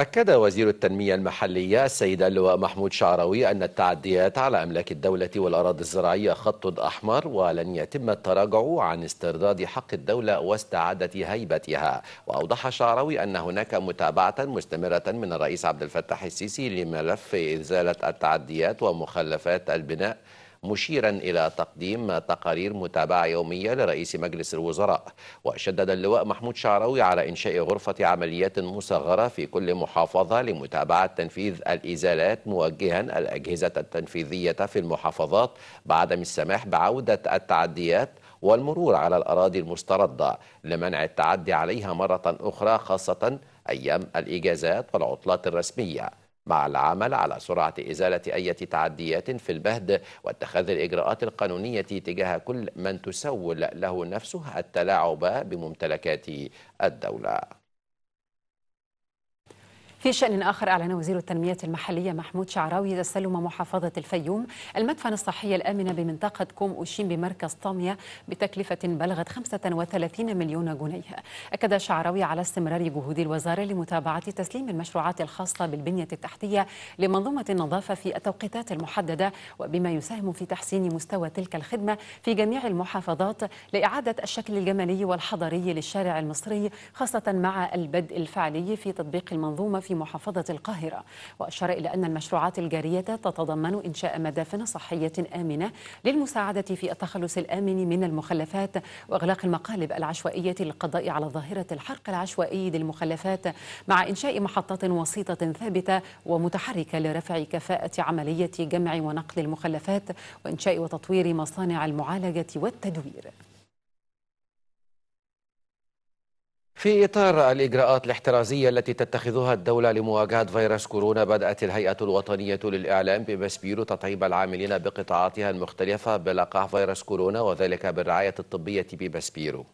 أكد وزير التنمية المحلية السيد اللواء محمود شعراوي أن التعديات على أملاك الدولة والأراضي الزراعية خط أحمر، ولن يتم التراجع عن استرداد حق الدولة واستعادة هيبتها. وأوضح شعراوي أن هناك متابعة مستمرة من الرئيس عبد الفتاح السيسي لملف إزالة التعديات ومخلفات البناء، مشيرا إلى تقديم تقارير متابعة يومية لرئيس مجلس الوزراء. وشدد اللواء محمود شعراوي على إنشاء غرفة عمليات مصغرة في كل محافظة لمتابعة تنفيذ الإزالات، موجها الأجهزة التنفيذية في المحافظات بعدم السماح بعودة التعديات والمرور على الأراضي المستردة لمنع التعدي عليها مرة أخرى، خاصة أيام الإجازات والعطلات الرسمية، مع العمل على سرعة إزالة أي تعديات في البهد واتخاذ الإجراءات القانونية تجاه كل من تسول له نفسه التلاعب بممتلكات الدولة. في شأن آخر، أعلن وزير التنمية المحلية محمود شعراوي تسلم محافظة الفيوم المدفن الصحي الآمن بمنطقة كوم أوشيم بمركز طامية بتكلفة بلغت 35 مليون جنيه. أكد شعراوي على استمرار جهود الوزارة لمتابعة تسليم المشروعات الخاصة بالبنية التحتية لمنظومة النظافة في التوقيتات المحددة، وبما يساهم في تحسين مستوى تلك الخدمة في جميع المحافظات لإعادة الشكل الجمالي والحضري للشارع المصري، خاصة مع البدء الفعلي في تطبيق المنظومة في في محافظة القاهرة، وأشار إلى أن المشروعات الجارية تتضمن إنشاء مدافن صحية آمنة للمساعدة في التخلص الآمن من المخلفات وإغلاق المقالب العشوائية للقضاء على ظاهرة الحرق العشوائي للمخلفات، مع إنشاء محطة وسيطة ثابتة ومتحركة لرفع كفاءة عملية جمع ونقل المخلفات وإنشاء وتطوير مصانع المعالجة والتدوير. في إطار الإجراءات الاحترازية التي تتخذها الدولة لمواجهة فيروس كورونا، بدأت الهيئة الوطنية للإعلام بمسبيرو تطعيم العاملين بقطاعاتها المختلفة بلقاح فيروس كورونا، وذلك بالرعاية الطبية بمسبيرو.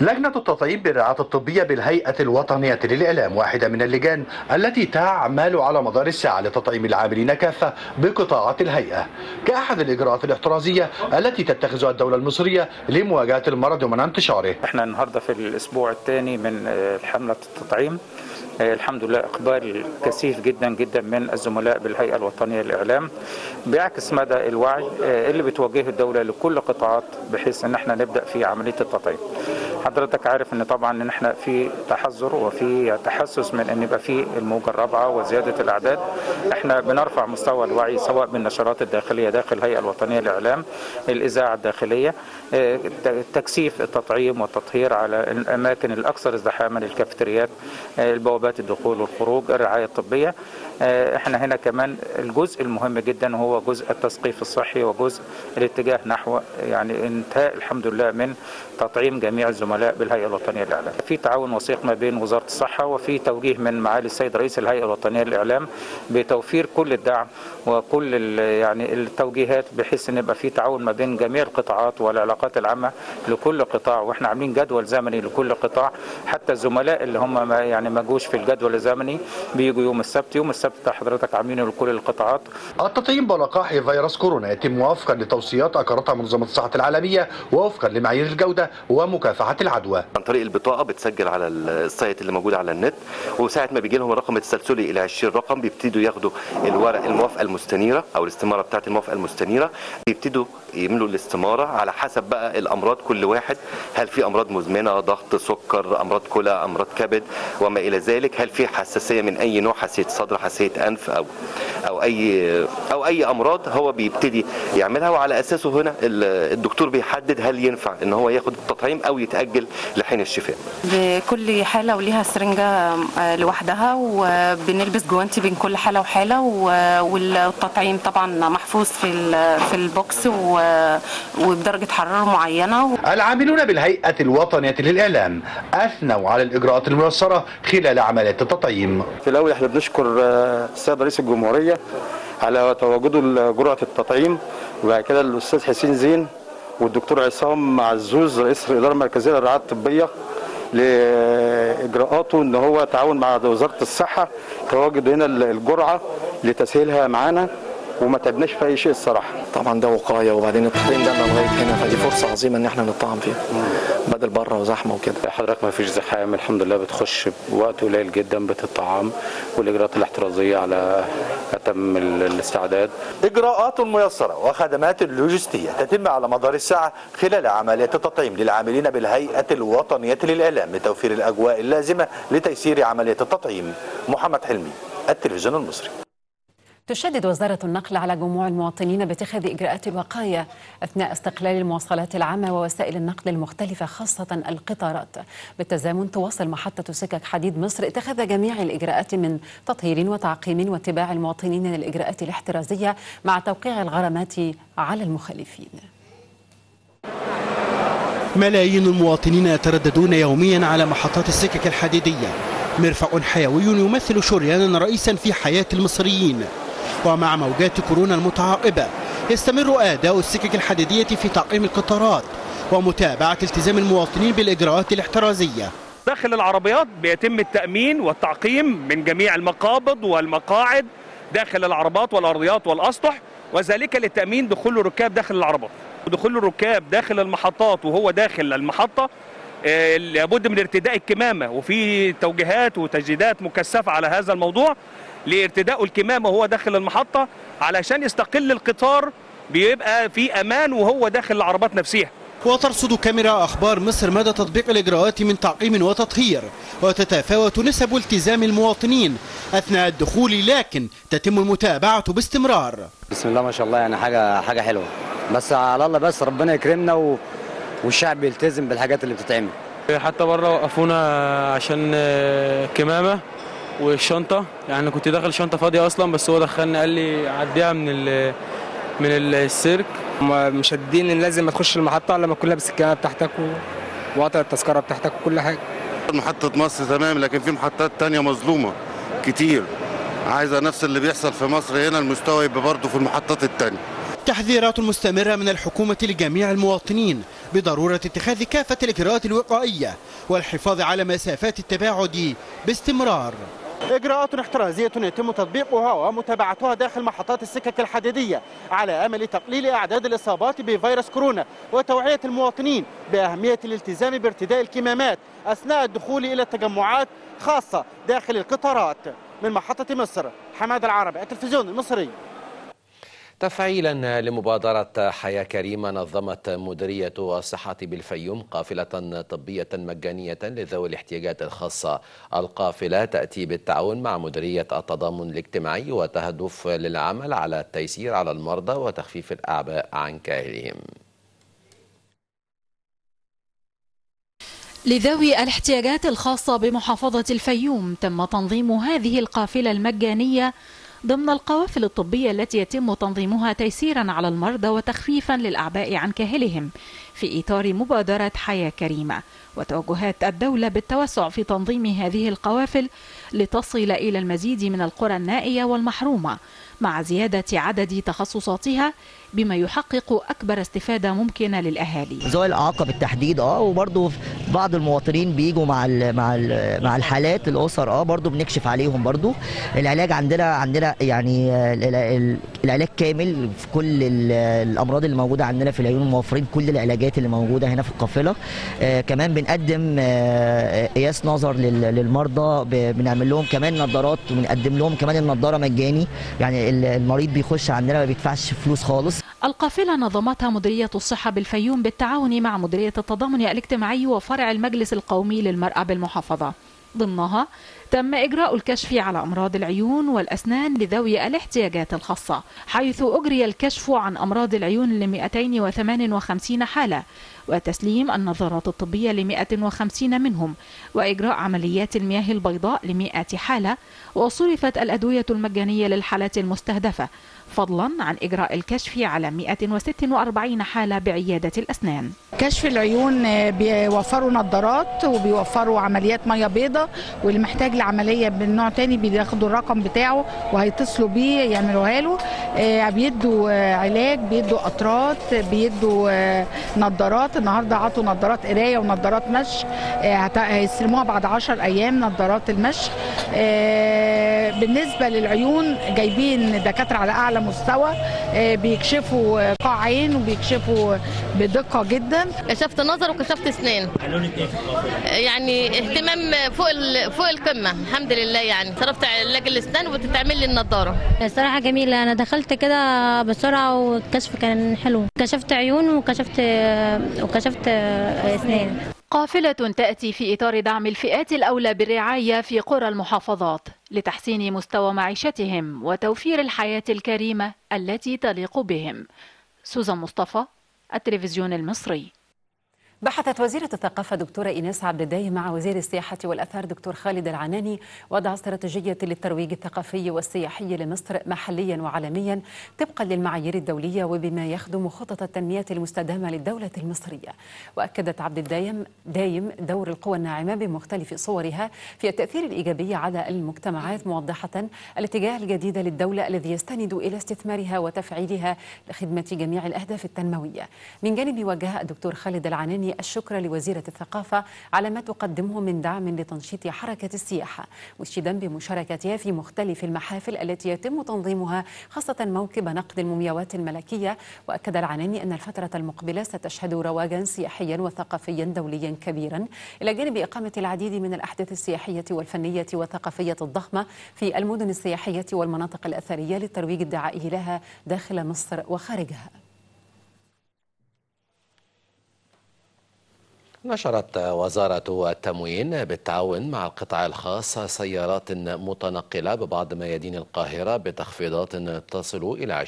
لجنة التطعيم بالرعاية الطبية بالهيئة الوطنية للإعلام واحدة من اللجان التي تعمل على مدار الساعة لتطعيم العاملين كافة بقطاعات الهيئة كأحد الإجراءات الاحترازية التي تتخذها الدولة المصرية لمواجهة المرض ومنع انتشاره. احنا النهاردة في الأسبوع الثاني من حملة التطعيم، الحمد لله إقبال كثيف جدا جدا من الزملاء بالهيئة الوطنية للإعلام، بيعكس مدى الوعي اللي بتواجهه الدولة لكل قطاعات بحيث ان احنا نبدأ في عملية التطعيم. حضرتك عارف ان طبعا ان احنا في تحذر وفي تحسس من ان يبقى في الموجه الرابعه وزياده الاعداد، احنا بنرفع مستوى الوعي سواء بالنشرات الداخليه داخل الهيئه الوطنيه للاعلام، الاذاعه الداخليه، تكثيف التطعيم والتطهير على الاماكن الاكثر ازدحاما، الكافتريات، البوابات الدخول والخروج، الرعايه الطبيه. احنا هنا كمان الجزء المهم جدا هو جزء التثقيف الصحي وجزء الاتجاه نحو يعني انتهاء الحمد لله من تطعيم جميع الزملاء بالهيئه الوطنيه للاعلام. في تعاون وثيق ما بين وزاره الصحه وفي توجيه من معالي السيد رئيس الهيئه الوطنيه للاعلام بتوفير كل الدعم وكل يعني التوجيهات بحيث ان يبقى في تعاون ما بين جميع القطاعات والعلاقات العامه لكل قطاع، واحنا عاملين جدول زمني لكل قطاع، حتى الزملاء اللي هم يعني ما جوش في الجدول الزمني بيجوا يوم السبت حضرتك عاملينه لكل القطاعات. التطعيم بلقاح فيروس كورونا يتم وفقا لتوصيات اقرتها منظمه الصحه العالميه ووفقا لمعايير الجوده ومكافحه العدوى. عن طريق البطاقه بتسجل على السايت اللي موجود على النت، وساعه ما بيجي لهم الرقم التسلسلي الى 20 رقم بيبتدوا ياخدوا الورق الموافقه المستنيره او الاستماره بتاعه الموافقه المستنيره، بيبتدوا يملوا الاستماره على حسب بقى الامراض كل واحد، هل في امراض مزمنه، ضغط، سكر، امراض كلى، امراض كبد وما الى ذلك، هل في حساسيه من اي نوع، حساسيه صدر، حساسيه انف او اي امراض هو بيبتدي يعملها، وعلى اساسه هنا الدكتور بيحدد هل ينفع ان هو ياخد التطعيم او يتاجل لحين الشفاء. بكل حاله وليها سرنجه لوحدها، وبنلبس جوانتي بين كل حاله وحاله، والتطعيم طبعا محفوظ في البوكس وبدرجه حراره معينه. العاملون بالهيئه الوطنيه للاعلام اثنوا على الاجراءات الميسره خلال عمليات التطعيم. في الاول احنا بنشكر السيد رئيس الجمهوريه على تواجده لجرعه التطعيم، وبعد كده الاستاذ حسين زين والدكتور عصام عزوز رئيس الاداره المركزيه للرعايه الطبيه لاجراءاته ان هو تعاون مع وزاره الصحه تواجد هنا الجرعه لتسهيلها معانا، وما تعبناش في اي شيء الصراحه. طبعا ده وقايه، وبعدين التطعيم ده لغايه هنا، فدي فرصه عظيمه ان احنا نطعم فيها بدل بره وزحمه وكده. حضرتك ما فيش زحام الحمد لله، بتخش بوقت قليل جدا بتطعم، والاجراءات الاحترازيه على اتم الاستعداد. اجراءات ميسره وخدمات اللوجستيه تتم على مدار الساعه خلال عمليات التطعيم للعاملين بالهيئه الوطنيه للاعلام لتوفير الاجواء اللازمه لتيسير عمليه التطعيم. محمد حلمي، التلفزيون المصري. تشدد وزارة النقل على جموع المواطنين باتخاذ إجراءات الوقاية أثناء استقلال المواصلات العامة ووسائل النقل المختلفة خاصة القطارات. بالتزامن تواصل محطة سكك حديد مصر اتخاذ جميع الإجراءات من تطهير وتعقيم واتباع المواطنين للإجراءات الاحترازية مع توقيع الغرامات على المخالفين. ملايين المواطنين يترددون يوميا على محطات السكك الحديدية، مرفأ حيوي يمثل شريانا رئيسا في حياة المصريين. ومع موجات كورونا المتعاقبة يستمر أداء السكك الحديدية في تعقيم القطارات ومتابعة التزام المواطنين بالإجراءات الاحترازية. داخل العربيات بيتم التأمين والتعقيم من جميع المقابض والمقاعد داخل العربات والأرضيات والأسطح، وذلك لتأمين دخول الركاب داخل العربات. دخول الركاب داخل المحطات وهو داخل المحطة لابد من ارتداء الكمامة، وفي توجيهات وتجديدات مكثفة على هذا الموضوع لارتداء الكمامة وهو داخل المحطة علشان يستقل القطار بيبقى في أمان وهو داخل العربات نفسها. وترصد كاميرا أخبار مصر مدى تطبيق الإجراءات من تعقيم وتطهير، وتتفاوت نسب التزام المواطنين أثناء الدخول، لكن تتم المتابعة باستمرار. بسم الله ما شاء الله، يعني حاجة حلوة، بس على الله، بس ربنا يكرمنا والشعب يلتزم بالحاجات اللي بتتعمل. حتى بره وقفونا عشان كمامة والشنطة، يعني كنت داخل شنطة فاضية أصلا، بس هو دخلني قال لي عديها من السيرك. مشدين، لازم ما تخش المحطة إلا ما تكون لابس الكمامة بتاعتك وقاطع التذكرة بتاعتك وكل حاجة. محطة مصر تمام، لكن في محطات تانية مظلومة كتير، عايزة نفس اللي بيحصل في مصر هنا المستوى يبقى برضه في المحطات التانية. تحذيرات مستمرة من الحكومة لجميع المواطنين بضرورة اتخاذ كافة الإجراءات الوقائية والحفاظ على مسافات التباعد باستمرار. إجراءات احترازية يتم تطبيقها ومتابعتها داخل محطات السكك الحديدية على أمل تقليل أعداد الإصابات بفيروس كورونا وتوعية المواطنين بأهمية الالتزام بارتداء الكمامات أثناء الدخول إلى التجمعات، خاصة داخل القطارات. من محطة مصر، حماد العربي، التلفزيون المصري. تفعيلا لمبادرة حياة كريمة، نظمت مديرية الصحة بالفيوم قافلة طبية مجانية لذوي الاحتياجات الخاصة. القافلة تأتي بالتعاون مع مديرية التضامن الاجتماعي وتهدف للعمل على التيسير على المرضى وتخفيف الأعباء عن كاهلهم. لذوي الاحتياجات الخاصة بمحافظة الفيوم تم تنظيم هذه القافلة المجانية ضمن القوافل الطبية التي يتم تنظيمها تيسيرا على المرضى وتخفيفا للأعباء عن كاهلهم في إطار مبادرة حياة كريمة، وتوجهات الدولة بالتوسع في تنظيم هذه القوافل لتصل إلى المزيد من القرى النائية والمحرومة مع زيادة عدد تخصصاتها بما يحقق أكبر استفادة ممكنة للأهالي. ذوي الإعاقة بالتحديد، وبرضه بعض المواطنين بيجوا مع الحالات الأسر، برضه بنكشف عليهم. برضه العلاج عندنا يعني العلاج كامل في كل الأمراض اللي موجودة عندنا في العيون، موفرين كل العلاجات اللي موجودة هنا في القافلة. كمان بنقدم قياس نظر للمرضى، بنعمل لهم كمان نظارات وبنقدم لهم كمان النظارة مجاني، يعني المريض بيخش عندنا ما بيدفعش فلوس خالص. القافلة نظمتها مديرية الصحة بالفيوم بالتعاون مع مديرية التضامن الاجتماعي وفرع المجلس القومي للمرأة بالمحافظة. ضمنها تم إجراء الكشف على أمراض العيون والأسنان لذوي الاحتياجات الخاصة، حيث أجري الكشف عن أمراض العيون ل 258 حالة وتسليم النظارات الطبية ل 150 منهم، وإجراء عمليات المياه البيضاء ل 100 حالة، وصرفت الأدوية المجانية للحالات المستهدفة، فضلا عن إجراء الكشف على 146 حالة بعيادة الأسنان. كشف العيون بيوفروا نظارات وبيوفروا عمليات مياه بيضاء، واللي محتاج لعملية من نوع تاني بياخدوا الرقم بتاعه وهيتصلوا بيه يعملوها له. بيدوا علاج، بيدوا قطرات، بيدوا نظارات. النهارده عطوا نظارات قراية ونظارات مشي، هيستلموها بعد 10 أيام نظارات المشي. بالنسبة للعيون جايبين دكاترة على أعلى مستوى، بيكشفوا قاع عين وبيكشفوا بدقة جدا. كشفت نظر وكشفت اسنان. يعني اهتمام فوق القمة، الحمد لله. يعني صرفت علاج الاسنان وبتتعمل لي النضارة. الصراحة جميلة، أنا دخلت كده بسرعة والكشف كان حلو، كشفت عيون وكشفت اسنان. قافلة تأتي في إطار دعم الفئات الأولى بالرعاية في قرى المحافظات لتحسين مستوى معيشتهم وتوفير الحياة الكريمة التي تليق بهم. سوزان مصطفى، التلفزيون المصري. بحثت وزيرة الثقافة دكتورة إيناس عبد الدايم مع وزير السياحة والأثار دكتور خالد العناني وضع استراتيجية للترويج الثقافي والسياحي لمصر محليا وعالميا طبقا للمعايير الدولية وبما يخدم خطط التنمية المستدامة للدولة المصرية. وأكدت عبد الدايم دور القوى الناعمة بمختلف صورها في التأثير الإيجابي على المجتمعات، موضحة الاتجاه الجديد للدولة الذي يستند إلى استثمارها وتفعيلها لخدمة جميع الأهداف التنموية. من جانب وجه الدكتور خالد العناني الشكر لوزيرة الثقافة على ما تقدمه من دعم لتنشيط حركة السياحة، مشيدا بمشاركتها في مختلف المحافل التي يتم تنظيمها، خاصة موكب نقد المومياوات الملكية. وأكد العناني أن الفترة المقبلة ستشهد رواجا سياحيا وثقافيا دوليا كبيرا، إلى جانب إقامة العديد من الأحداث السياحية والفنية والثقافية الضخمة في المدن السياحية والمناطق الأثرية للترويج الدعائي لها داخل مصر وخارجها. نشرت وزارة التموين بالتعاون مع القطاع الخاص سيارات متنقلة ببعض ميادين القاهرة بتخفيضات تصل إلى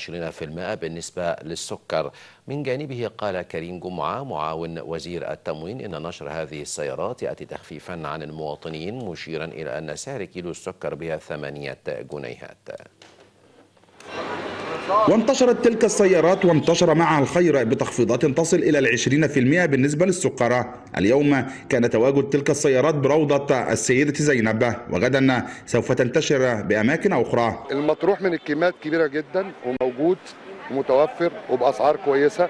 20% بالنسبة للسكر. من جانبه قال كريم جمعة معاون وزير التموين إن نشر هذه السيارات يأتي تخفيفا عن المواطنين، مشيرا إلى أن سعر كيلو السكر بها 8 جنيهات. وانتشرت تلك السيارات وانتشر معها الخير بتخفيضات تصل إلى 20% بالنسبة للسكرة. اليوم كان تواجد تلك السيارات بروضة السيدة زينب، وغدا سوف تنتشر بأماكن أخرى. المطروح من الكميات كبيرة جدا وموجود ومتوفر وبأسعار كويسة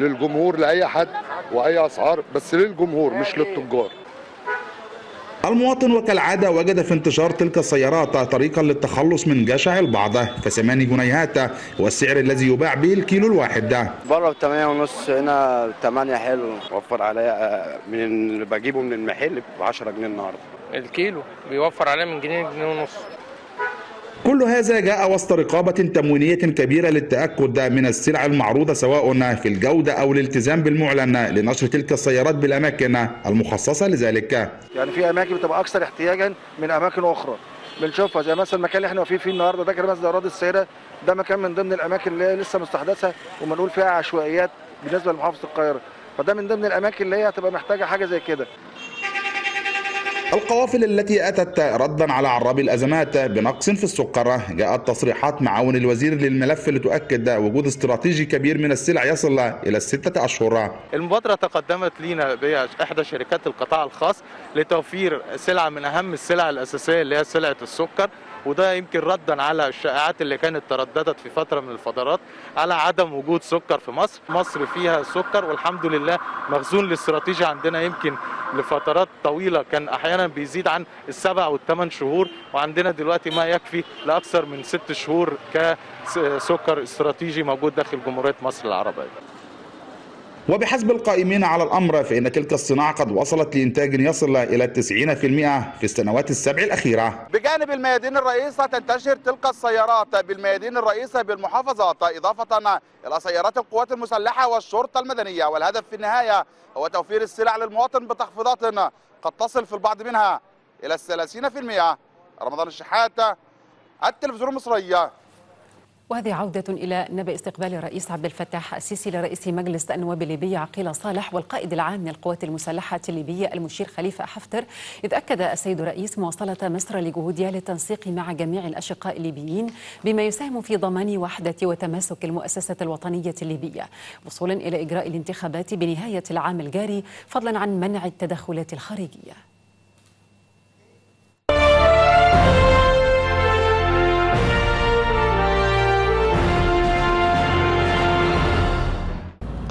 للجمهور، لأي حد وأي أسعار، بس للجمهور مش للتجار. المواطن وكالعادة وجد في انتشار تلك السيارات طريقا للتخلص من جشع البعض، فثماني جنيهات والسعر الذي يباع به الكيلو الواحد. بره ب8.5 هنا 8، حلو، وفر عليا من اللي بجيبه من المحل ب10 جنيه النهارده الكيلو، بيوفر عليا من جنيه لجنيه ونص. كل هذا جاء وسط رقابة تموينية كبيرة للتأكد من السلع المعروضة سواء في الجودة أو الالتزام بالمعلن لنشر تلك السيارات بالأماكن المخصصة لذلك. يعني في أماكن بتبقى أكثر احتياجا من أماكن أخرى بنشوفها، زي مثلا المكان اللي احنا واقفين فيه النهارده ده، كان مثلا أراضي السيرة، ده مكان من ضمن الأماكن اللي لسه مستحدثة ومنقول فيها عشوائيات بالنسبة لمحافظة القاهرة، فده من ضمن الأماكن اللي هي هتبقى محتاجة حاجة زي كده. القوافل التي أتت ردا على عرابي الأزمات بنقص في السكر. جاءت تصريحات معاون الوزير للملف لتؤكد وجود استراتيجي كبير من السلع يصل إلى 6 أشهر. المبادرة تقدمت لنا بإحدى شركات القطاع الخاص لتوفير سلعة من أهم السلع الأساسية اللي هي سلعة السكر، وده يمكن ردا على الشائعات اللي كانت ترددت في فترة من الفترات على عدم وجود سكر في مصر. مصر فيها سكر والحمد لله مخزون. الاستراتيجي عندنا يمكن لفترات طويلة كان أحيانا بيزيد عن 7 و8 شهور، وعندنا دلوقتي ما يكفي لأكثر من 6 شهور كسكر استراتيجي موجود داخل جمهورية مصر العربية. وبحسب القائمين على الأمر فإن تلك الصناعة قد وصلت لإنتاج يصل إلى 90% في السنوات ال7 الأخيرة. بجانب الميادين الرئيسة تنتشر تلك السيارات بالميادين الرئيسة بالمحافظات، إضافة إلى سيارات القوات المسلحة والشرطة المدنية، والهدف في النهاية هو توفير السلع للمواطن بتخفيضات قد تصل في البعض منها إلى 30%. رمضان الشحات، التلفزيون المصري. وهذه عودة إلى نبأ استقبال الرئيس عبد الفتاح السيسي لرئيس مجلس النواب الليبي عقيل صالح والقائد العام للقوات المسلحة الليبية المشير خليفة حفتر، إذ أكد السيد الرئيس مواصلة مصر لجهودها للتنسيق مع جميع الأشقاء الليبيين بما يساهم في ضمان وحدة وتماسك المؤسسة الوطنية الليبية، وصولا إلى إجراء الانتخابات بنهاية العام الجاري، فضلا عن منع التدخلات الخارجية.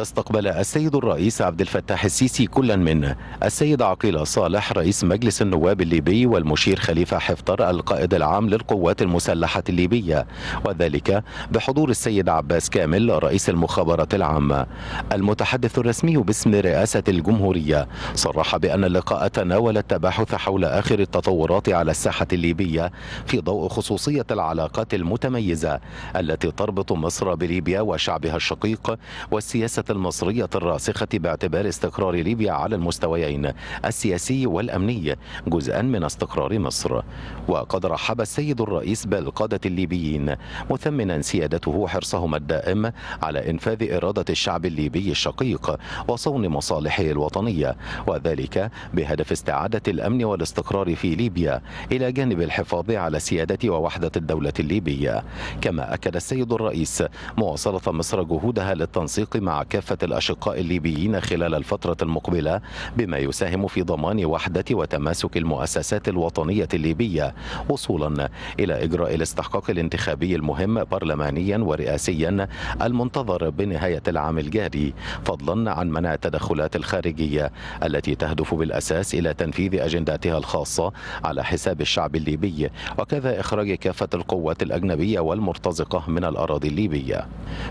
استقبل السيد الرئيس عبد الفتاح السيسي كلا من السيد عقيل صالح رئيس مجلس النواب الليبي والمشير خليفة حفتر القائد العام للقوات المسلحة الليبية، وذلك بحضور السيد عباس كامل رئيس المخابرات العامة. المتحدث الرسمي باسم رئاسة الجمهورية صرح بأن اللقاء تناول التباحث حول آخر التطورات على الساحة الليبية في ضوء خصوصية العلاقات المتميزة التي تربط مصر بليبيا وشعبها الشقيق، والسياسة المصرية الراسخة باعتبار استقرار ليبيا على المستويين السياسي والأمني جزءا من استقرار مصر. وقد رحب السيد الرئيس بالقادة الليبيين مثمنا سيادته حرصهم الدائم على إنفاذ إرادة الشعب الليبي الشقيق وصون مصالحه الوطنية، وذلك بهدف استعادة الأمن والاستقرار في ليبيا إلى جانب الحفاظ على سيادة ووحدة الدولة الليبية. كما أكد السيد الرئيس مواصلة مصر جهودها للتنسيق مع كافة الأشقاء الليبيين خلال الفترة المقبلة بما يساهم في ضمان وحدة وتماسك المؤسسات الوطنية الليبية، وصولا إلى إجراء الاستحقاق الانتخابي المهم برلمانيا ورئاسيا المنتظر بنهاية العام الجاري، فضلا عن منع التدخلات الخارجية التي تهدف بالأساس إلى تنفيذ أجنداتها الخاصة على حساب الشعب الليبي، وكذا إخراج كافة القوات الأجنبية والمرتزقة من الأراضي الليبية.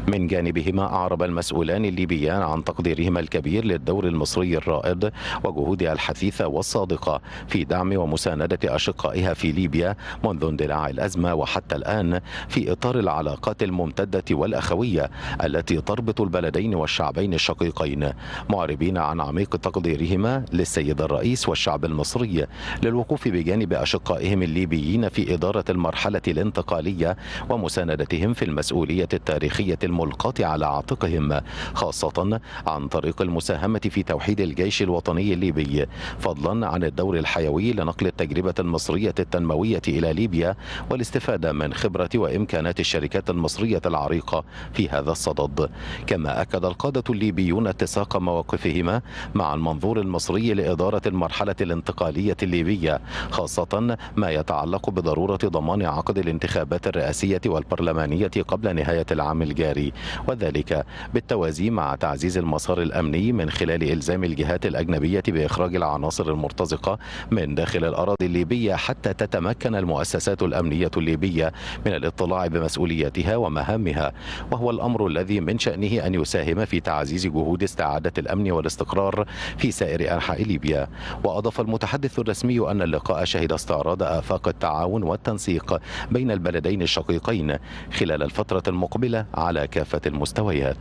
من جانبهما أعرب المسؤولان الليبيين الليبية عن تقديرهم الكبير للدور المصري الرائد وجهودها الحثيثة والصادقة في دعم ومساندة أشقائها في ليبيا منذ اندلاع الأزمة وحتى الآن، في إطار العلاقات الممتدة والأخوية التي تربط البلدين والشعبين الشقيقين، معربين عن عميق تقديرهما للسيد الرئيس والشعب المصري للوقوف بجانب أشقائهم الليبيين في إدارة المرحلة الانتقالية ومساندتهم في المسؤولية التاريخية الملقاة على عاتقهم، خاصة عن طريق المساهمة في توحيد الجيش الوطني الليبي، فضلا عن الدور الحيوي لنقل التجربة المصرية التنموية إلى ليبيا والاستفادة من خبرة وإمكانات الشركات المصرية العريقة في هذا الصدد. كما أكد القادة الليبيون اتساق مواقفهما مع المنظور المصري لإدارة المرحلة الانتقالية الليبية، خاصة ما يتعلق بضرورة ضمان عقد الانتخابات الرئاسية والبرلمانية قبل نهاية العام الجاري، وذلك بالتوازي مع تعزيز المسار الأمني من خلال إلزام الجهات الأجنبية بإخراج العناصر المرتزقة من داخل الأراضي الليبية حتى تتمكن المؤسسات الأمنية الليبية من الاطلاع بمسؤولياتها ومهامها، وهو الأمر الذي من شأنه أن يساهم في تعزيز جهود استعادة الأمن والاستقرار في سائر أنحاء ليبيا. وأضاف المتحدث الرسمي أن اللقاء شهد استعراض آفاق التعاون والتنسيق بين البلدين الشقيقين خلال الفترة المقبلة على كافة المستويات.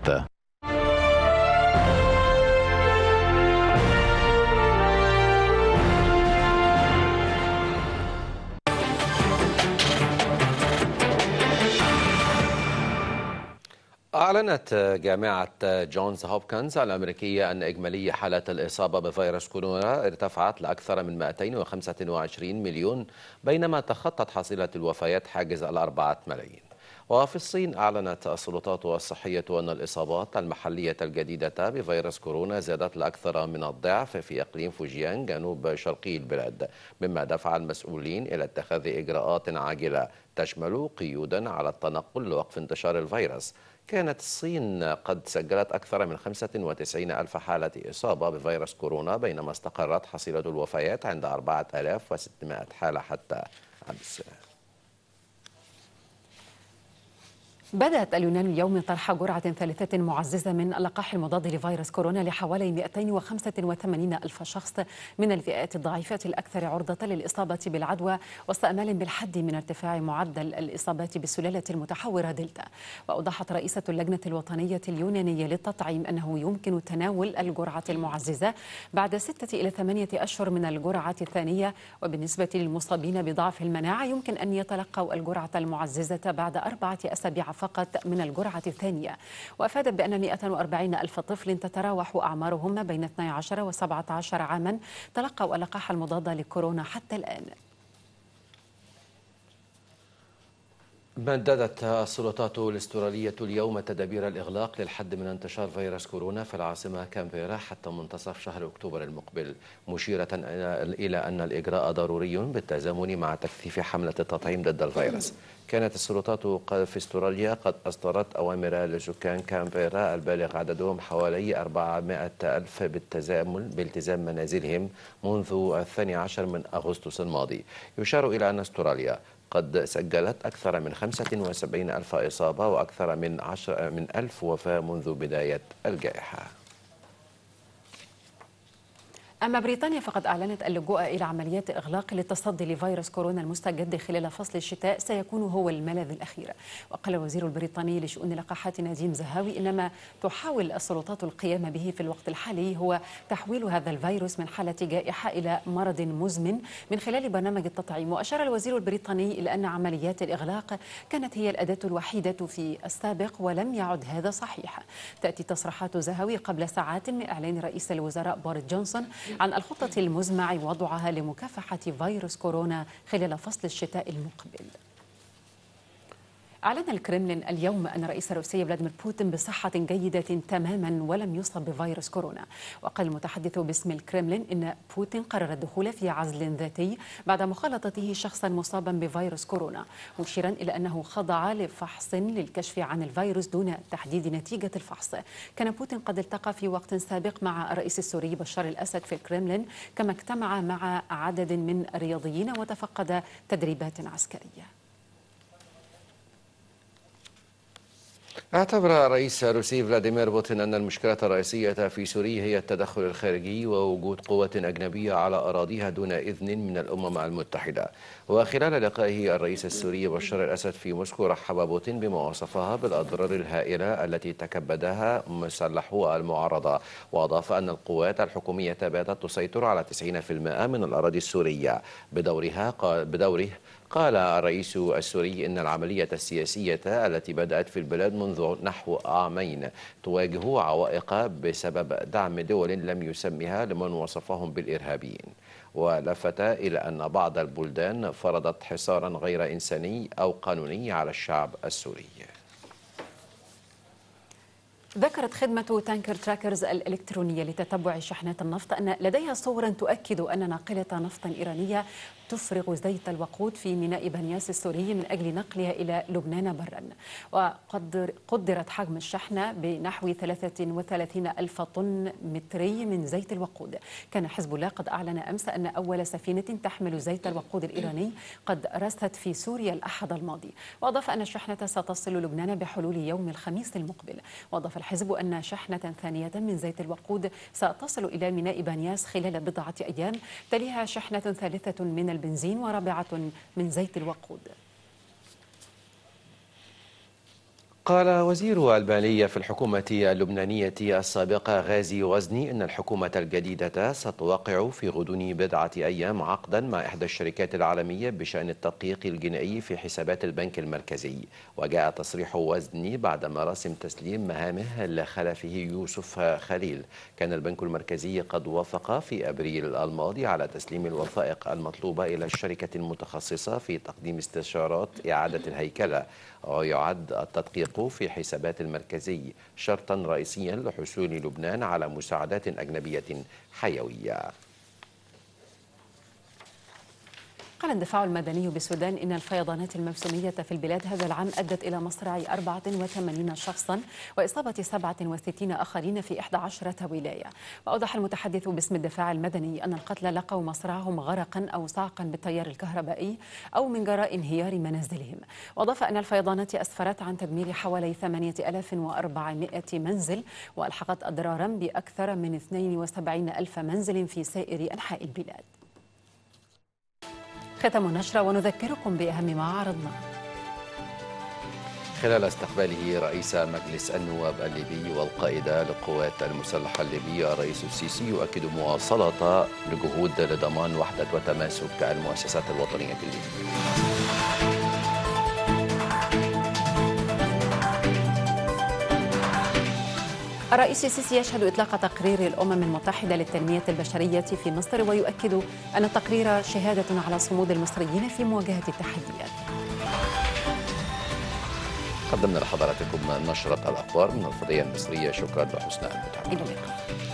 أعلنت جامعة جونز هوبكنز الأمريكية أن إجمالي حالات الإصابة بفيروس كورونا ارتفعت لأكثر من 225 مليون، بينما تخطت حصيلة الوفيات حاجز 4 ملايين. وفي الصين أعلنت السلطات الصحية أن الإصابات المحلية الجديدة بفيروس كورونا زادت لأكثر من الضعف في إقليم فوجيان جنوب شرقي البلاد، مما دفع المسؤولين إلى اتخاذ إجراءات عاجلة تشمل قيودا على التنقل لوقف انتشار الفيروس. كانت الصين قد سجلت أكثر من 95 ألف حالة إصابة بفيروس كورونا، بينما استقرت حصيلة الوفيات عند 4600 حالة حتى أمس. بدأت اليونان اليوم طرح جرعة ثالثة معززة من اللقاح المضاد لفيروس كورونا لحوالي 285 ألف شخص من الفئات الضعيفة الأكثر عرضة للإصابة بالعدوى، وسط أمل بالحد من ارتفاع معدل الإصابات بالسلالة المتحورة دلتا. وأوضحت رئيسة اللجنة الوطنية اليونانية للتطعيم أنه يمكن تناول الجرعة المعززة بعد 6 إلى 8 أشهر من الجرعة الثانية، وبالنسبة للمصابين بضعف المناعة يمكن أن يتلقوا الجرعة المعززة بعد 4 أسابيع فقط من الجرعة الثانية. وأفادت بأن 140 ألف طفل تتراوح أعمارهم ما بين 12 و 17 عاما تلقوا اللقاح المضاد لكورونا حتى الآن. مددت السلطات الأسترالية اليوم تدابير الإغلاق للحد من انتشار فيروس كورونا في العاصمة كامبيرا حتى منتصف شهر أكتوبر المقبل، مشيرة إلى أن الإجراء ضروري بالتزامن مع تكثيف حملة التطعيم ضد الفيروس. كانت السلطات في استراليا قد أصدرت أوامر لسكان كامبيرا البالغ عددهم حوالي 400 ألف بالتزام منازلهم منذ 12 من أغسطس الماضي. يشار إلى أن استراليا قد سجلت أكثر من 75 ألف إصابة وأكثر من 10,000 وفاة منذ بداية الجائحة. أما بريطانيا فقد أعلنت اللجوء إلى عمليات إغلاق للتصدي لفيروس كورونا المستجد خلال فصل الشتاء سيكون هو الملاذ الأخير. وقال الوزير البريطاني لشؤون اللقاحات ناديم زهاوي إن ما تحاول السلطات القيام به في الوقت الحالي هو تحويل هذا الفيروس من حالة جائحة إلى مرض مزمن من خلال برنامج التطعيم. وأشار الوزير البريطاني إلى أن عمليات الإغلاق كانت هي الأداة الوحيدة في السابق، ولم يعد هذا صحيحا. تأتي تصريحات زهاوي قبل ساعات من إعلان رئيس الوزراء بوريس جونسون عن الخطة المزمع وضعها لمكافحة فيروس كورونا خلال فصل الشتاء المقبل. أعلن الكرملين اليوم أن الرئيس الروسي فلاديمير بوتين بصحة جيدة تماما ولم يصب بفيروس كورونا. وقال المتحدث باسم الكرملين إن بوتين قرر الدخول في عزل ذاتي بعد مخالطته شخصا مصابا بفيروس كورونا، مشيرا إلى أنه خضع لفحص للكشف عن الفيروس دون تحديد نتيجة الفحص. كان بوتين قد التقى في وقت سابق مع الرئيس السوري بشار الأسد في الكرملين، كما اجتمع مع عدد من الرياضيين وتفقد تدريبات عسكرية. اعتبر رئيس روسيا فلاديمير بوتين أن المشكلة الرئيسية في سوريا هي التدخل الخارجي ووجود قوة أجنبية على أراضيها دون إذن من الأمم المتحدة. وخلال لقائه الرئيس السوري بشار الأسد في موسكو، رحب بوتين بما وصفها بالأضرار الهائلة التي تكبدها مسلحو المعارضة، وأضاف أن القوات الحكومية باتت تسيطر على 90% من الأراضي السورية. بدوره قال الرئيس السوري إن العملية السياسية التي بدأت في البلاد منذ نحو عامين تواجه عوائق بسبب دعم دول لم يسمها لمن وصفهم بالإرهابيين، ولفت إلى أن بعض البلدان فرضت حصارا غير إنساني أو قانوني على الشعب السوري. ذكرت خدمة تانكر تراكرز الإلكترونية لتتبع شحنات النفط أن لديها صورا تؤكد أن ناقلة نفط إيرانية تفرغ زيت الوقود في ميناء بنياس السوري من أجل نقلها إلى لبنان برا، وقد قدرت حجم الشحنة بنحو 33 ألف طن متري من زيت الوقود. كان حزب الله قد أعلن أمس أن أول سفينة تحمل زيت الوقود الإيراني قد رست في سوريا الأحد الماضي، وأضاف أن الشحنة ستصل لبنان بحلول يوم الخميس المقبل. وأضاف الحزب أن شحنة ثانية من زيت الوقود ستصل إلى ميناء بنياس خلال بضعة أيام، تليها شحنة ثالثة من البنزين ورابعة من زيت الوقود. قال وزير البالية في الحكومة اللبنانية السابقة غازي وزني إن الحكومة الجديدة ستوقع في غضون بضعة أيام عقدا مع إحدى الشركات العالمية بشأن التدقيق الجنائي في حسابات البنك المركزي. وجاء تصريح وزني بعد مراسم تسليم مهامه لخلفه يوسف خليل. كان البنك المركزي قد وافق في أبريل الماضي على تسليم الوثائق المطلوبة إلى الشركة المتخصصة في تقديم استشارات إعادة الهيكلة، ويعد التدقيق في حسابات المركزي شرطا رئيسيا لحصول لبنان على مساعدات أجنبية حيوية. قال الدفاع المدني بالسودان إن الفيضانات الموسمية في البلاد هذا العام أدت إلى مصرع 84 شخصا وإصابة 67 آخرين في 11 ولاية. وأوضح المتحدث باسم الدفاع المدني أن القتلى لقوا مصرعهم غرقا أو صعقا بالتيار الكهربائي أو من جراء انهيار منازلهم. وأضاف أن الفيضانات أسفرت عن تدمير حوالي 8400 منزل، وألحقت أضرارا بأكثر من 72 ألف منزل في سائر أنحاء البلاد. ختم النشرة ونذكركم بأهم ما عرضنا. خلال استقباله رئيس مجلس النواب الليبي والقائدة للقوات المسلحة الليبية، الرئيس السيسي يؤكد مواصلة الجهود لضمان وحدة وتماسك المؤسسات الوطنية الليبية. الرئيس السيسي يشهد إطلاق تقرير الأمم المتحدة للتنمية البشرية في مصر، ويؤكد أن التقرير شهادة على صمود المصريين في مواجهة التحديات. قدمنا لحضراتكم نشرة الأخبار من الفضائية المصرية. شكرا لحسن المتابعة.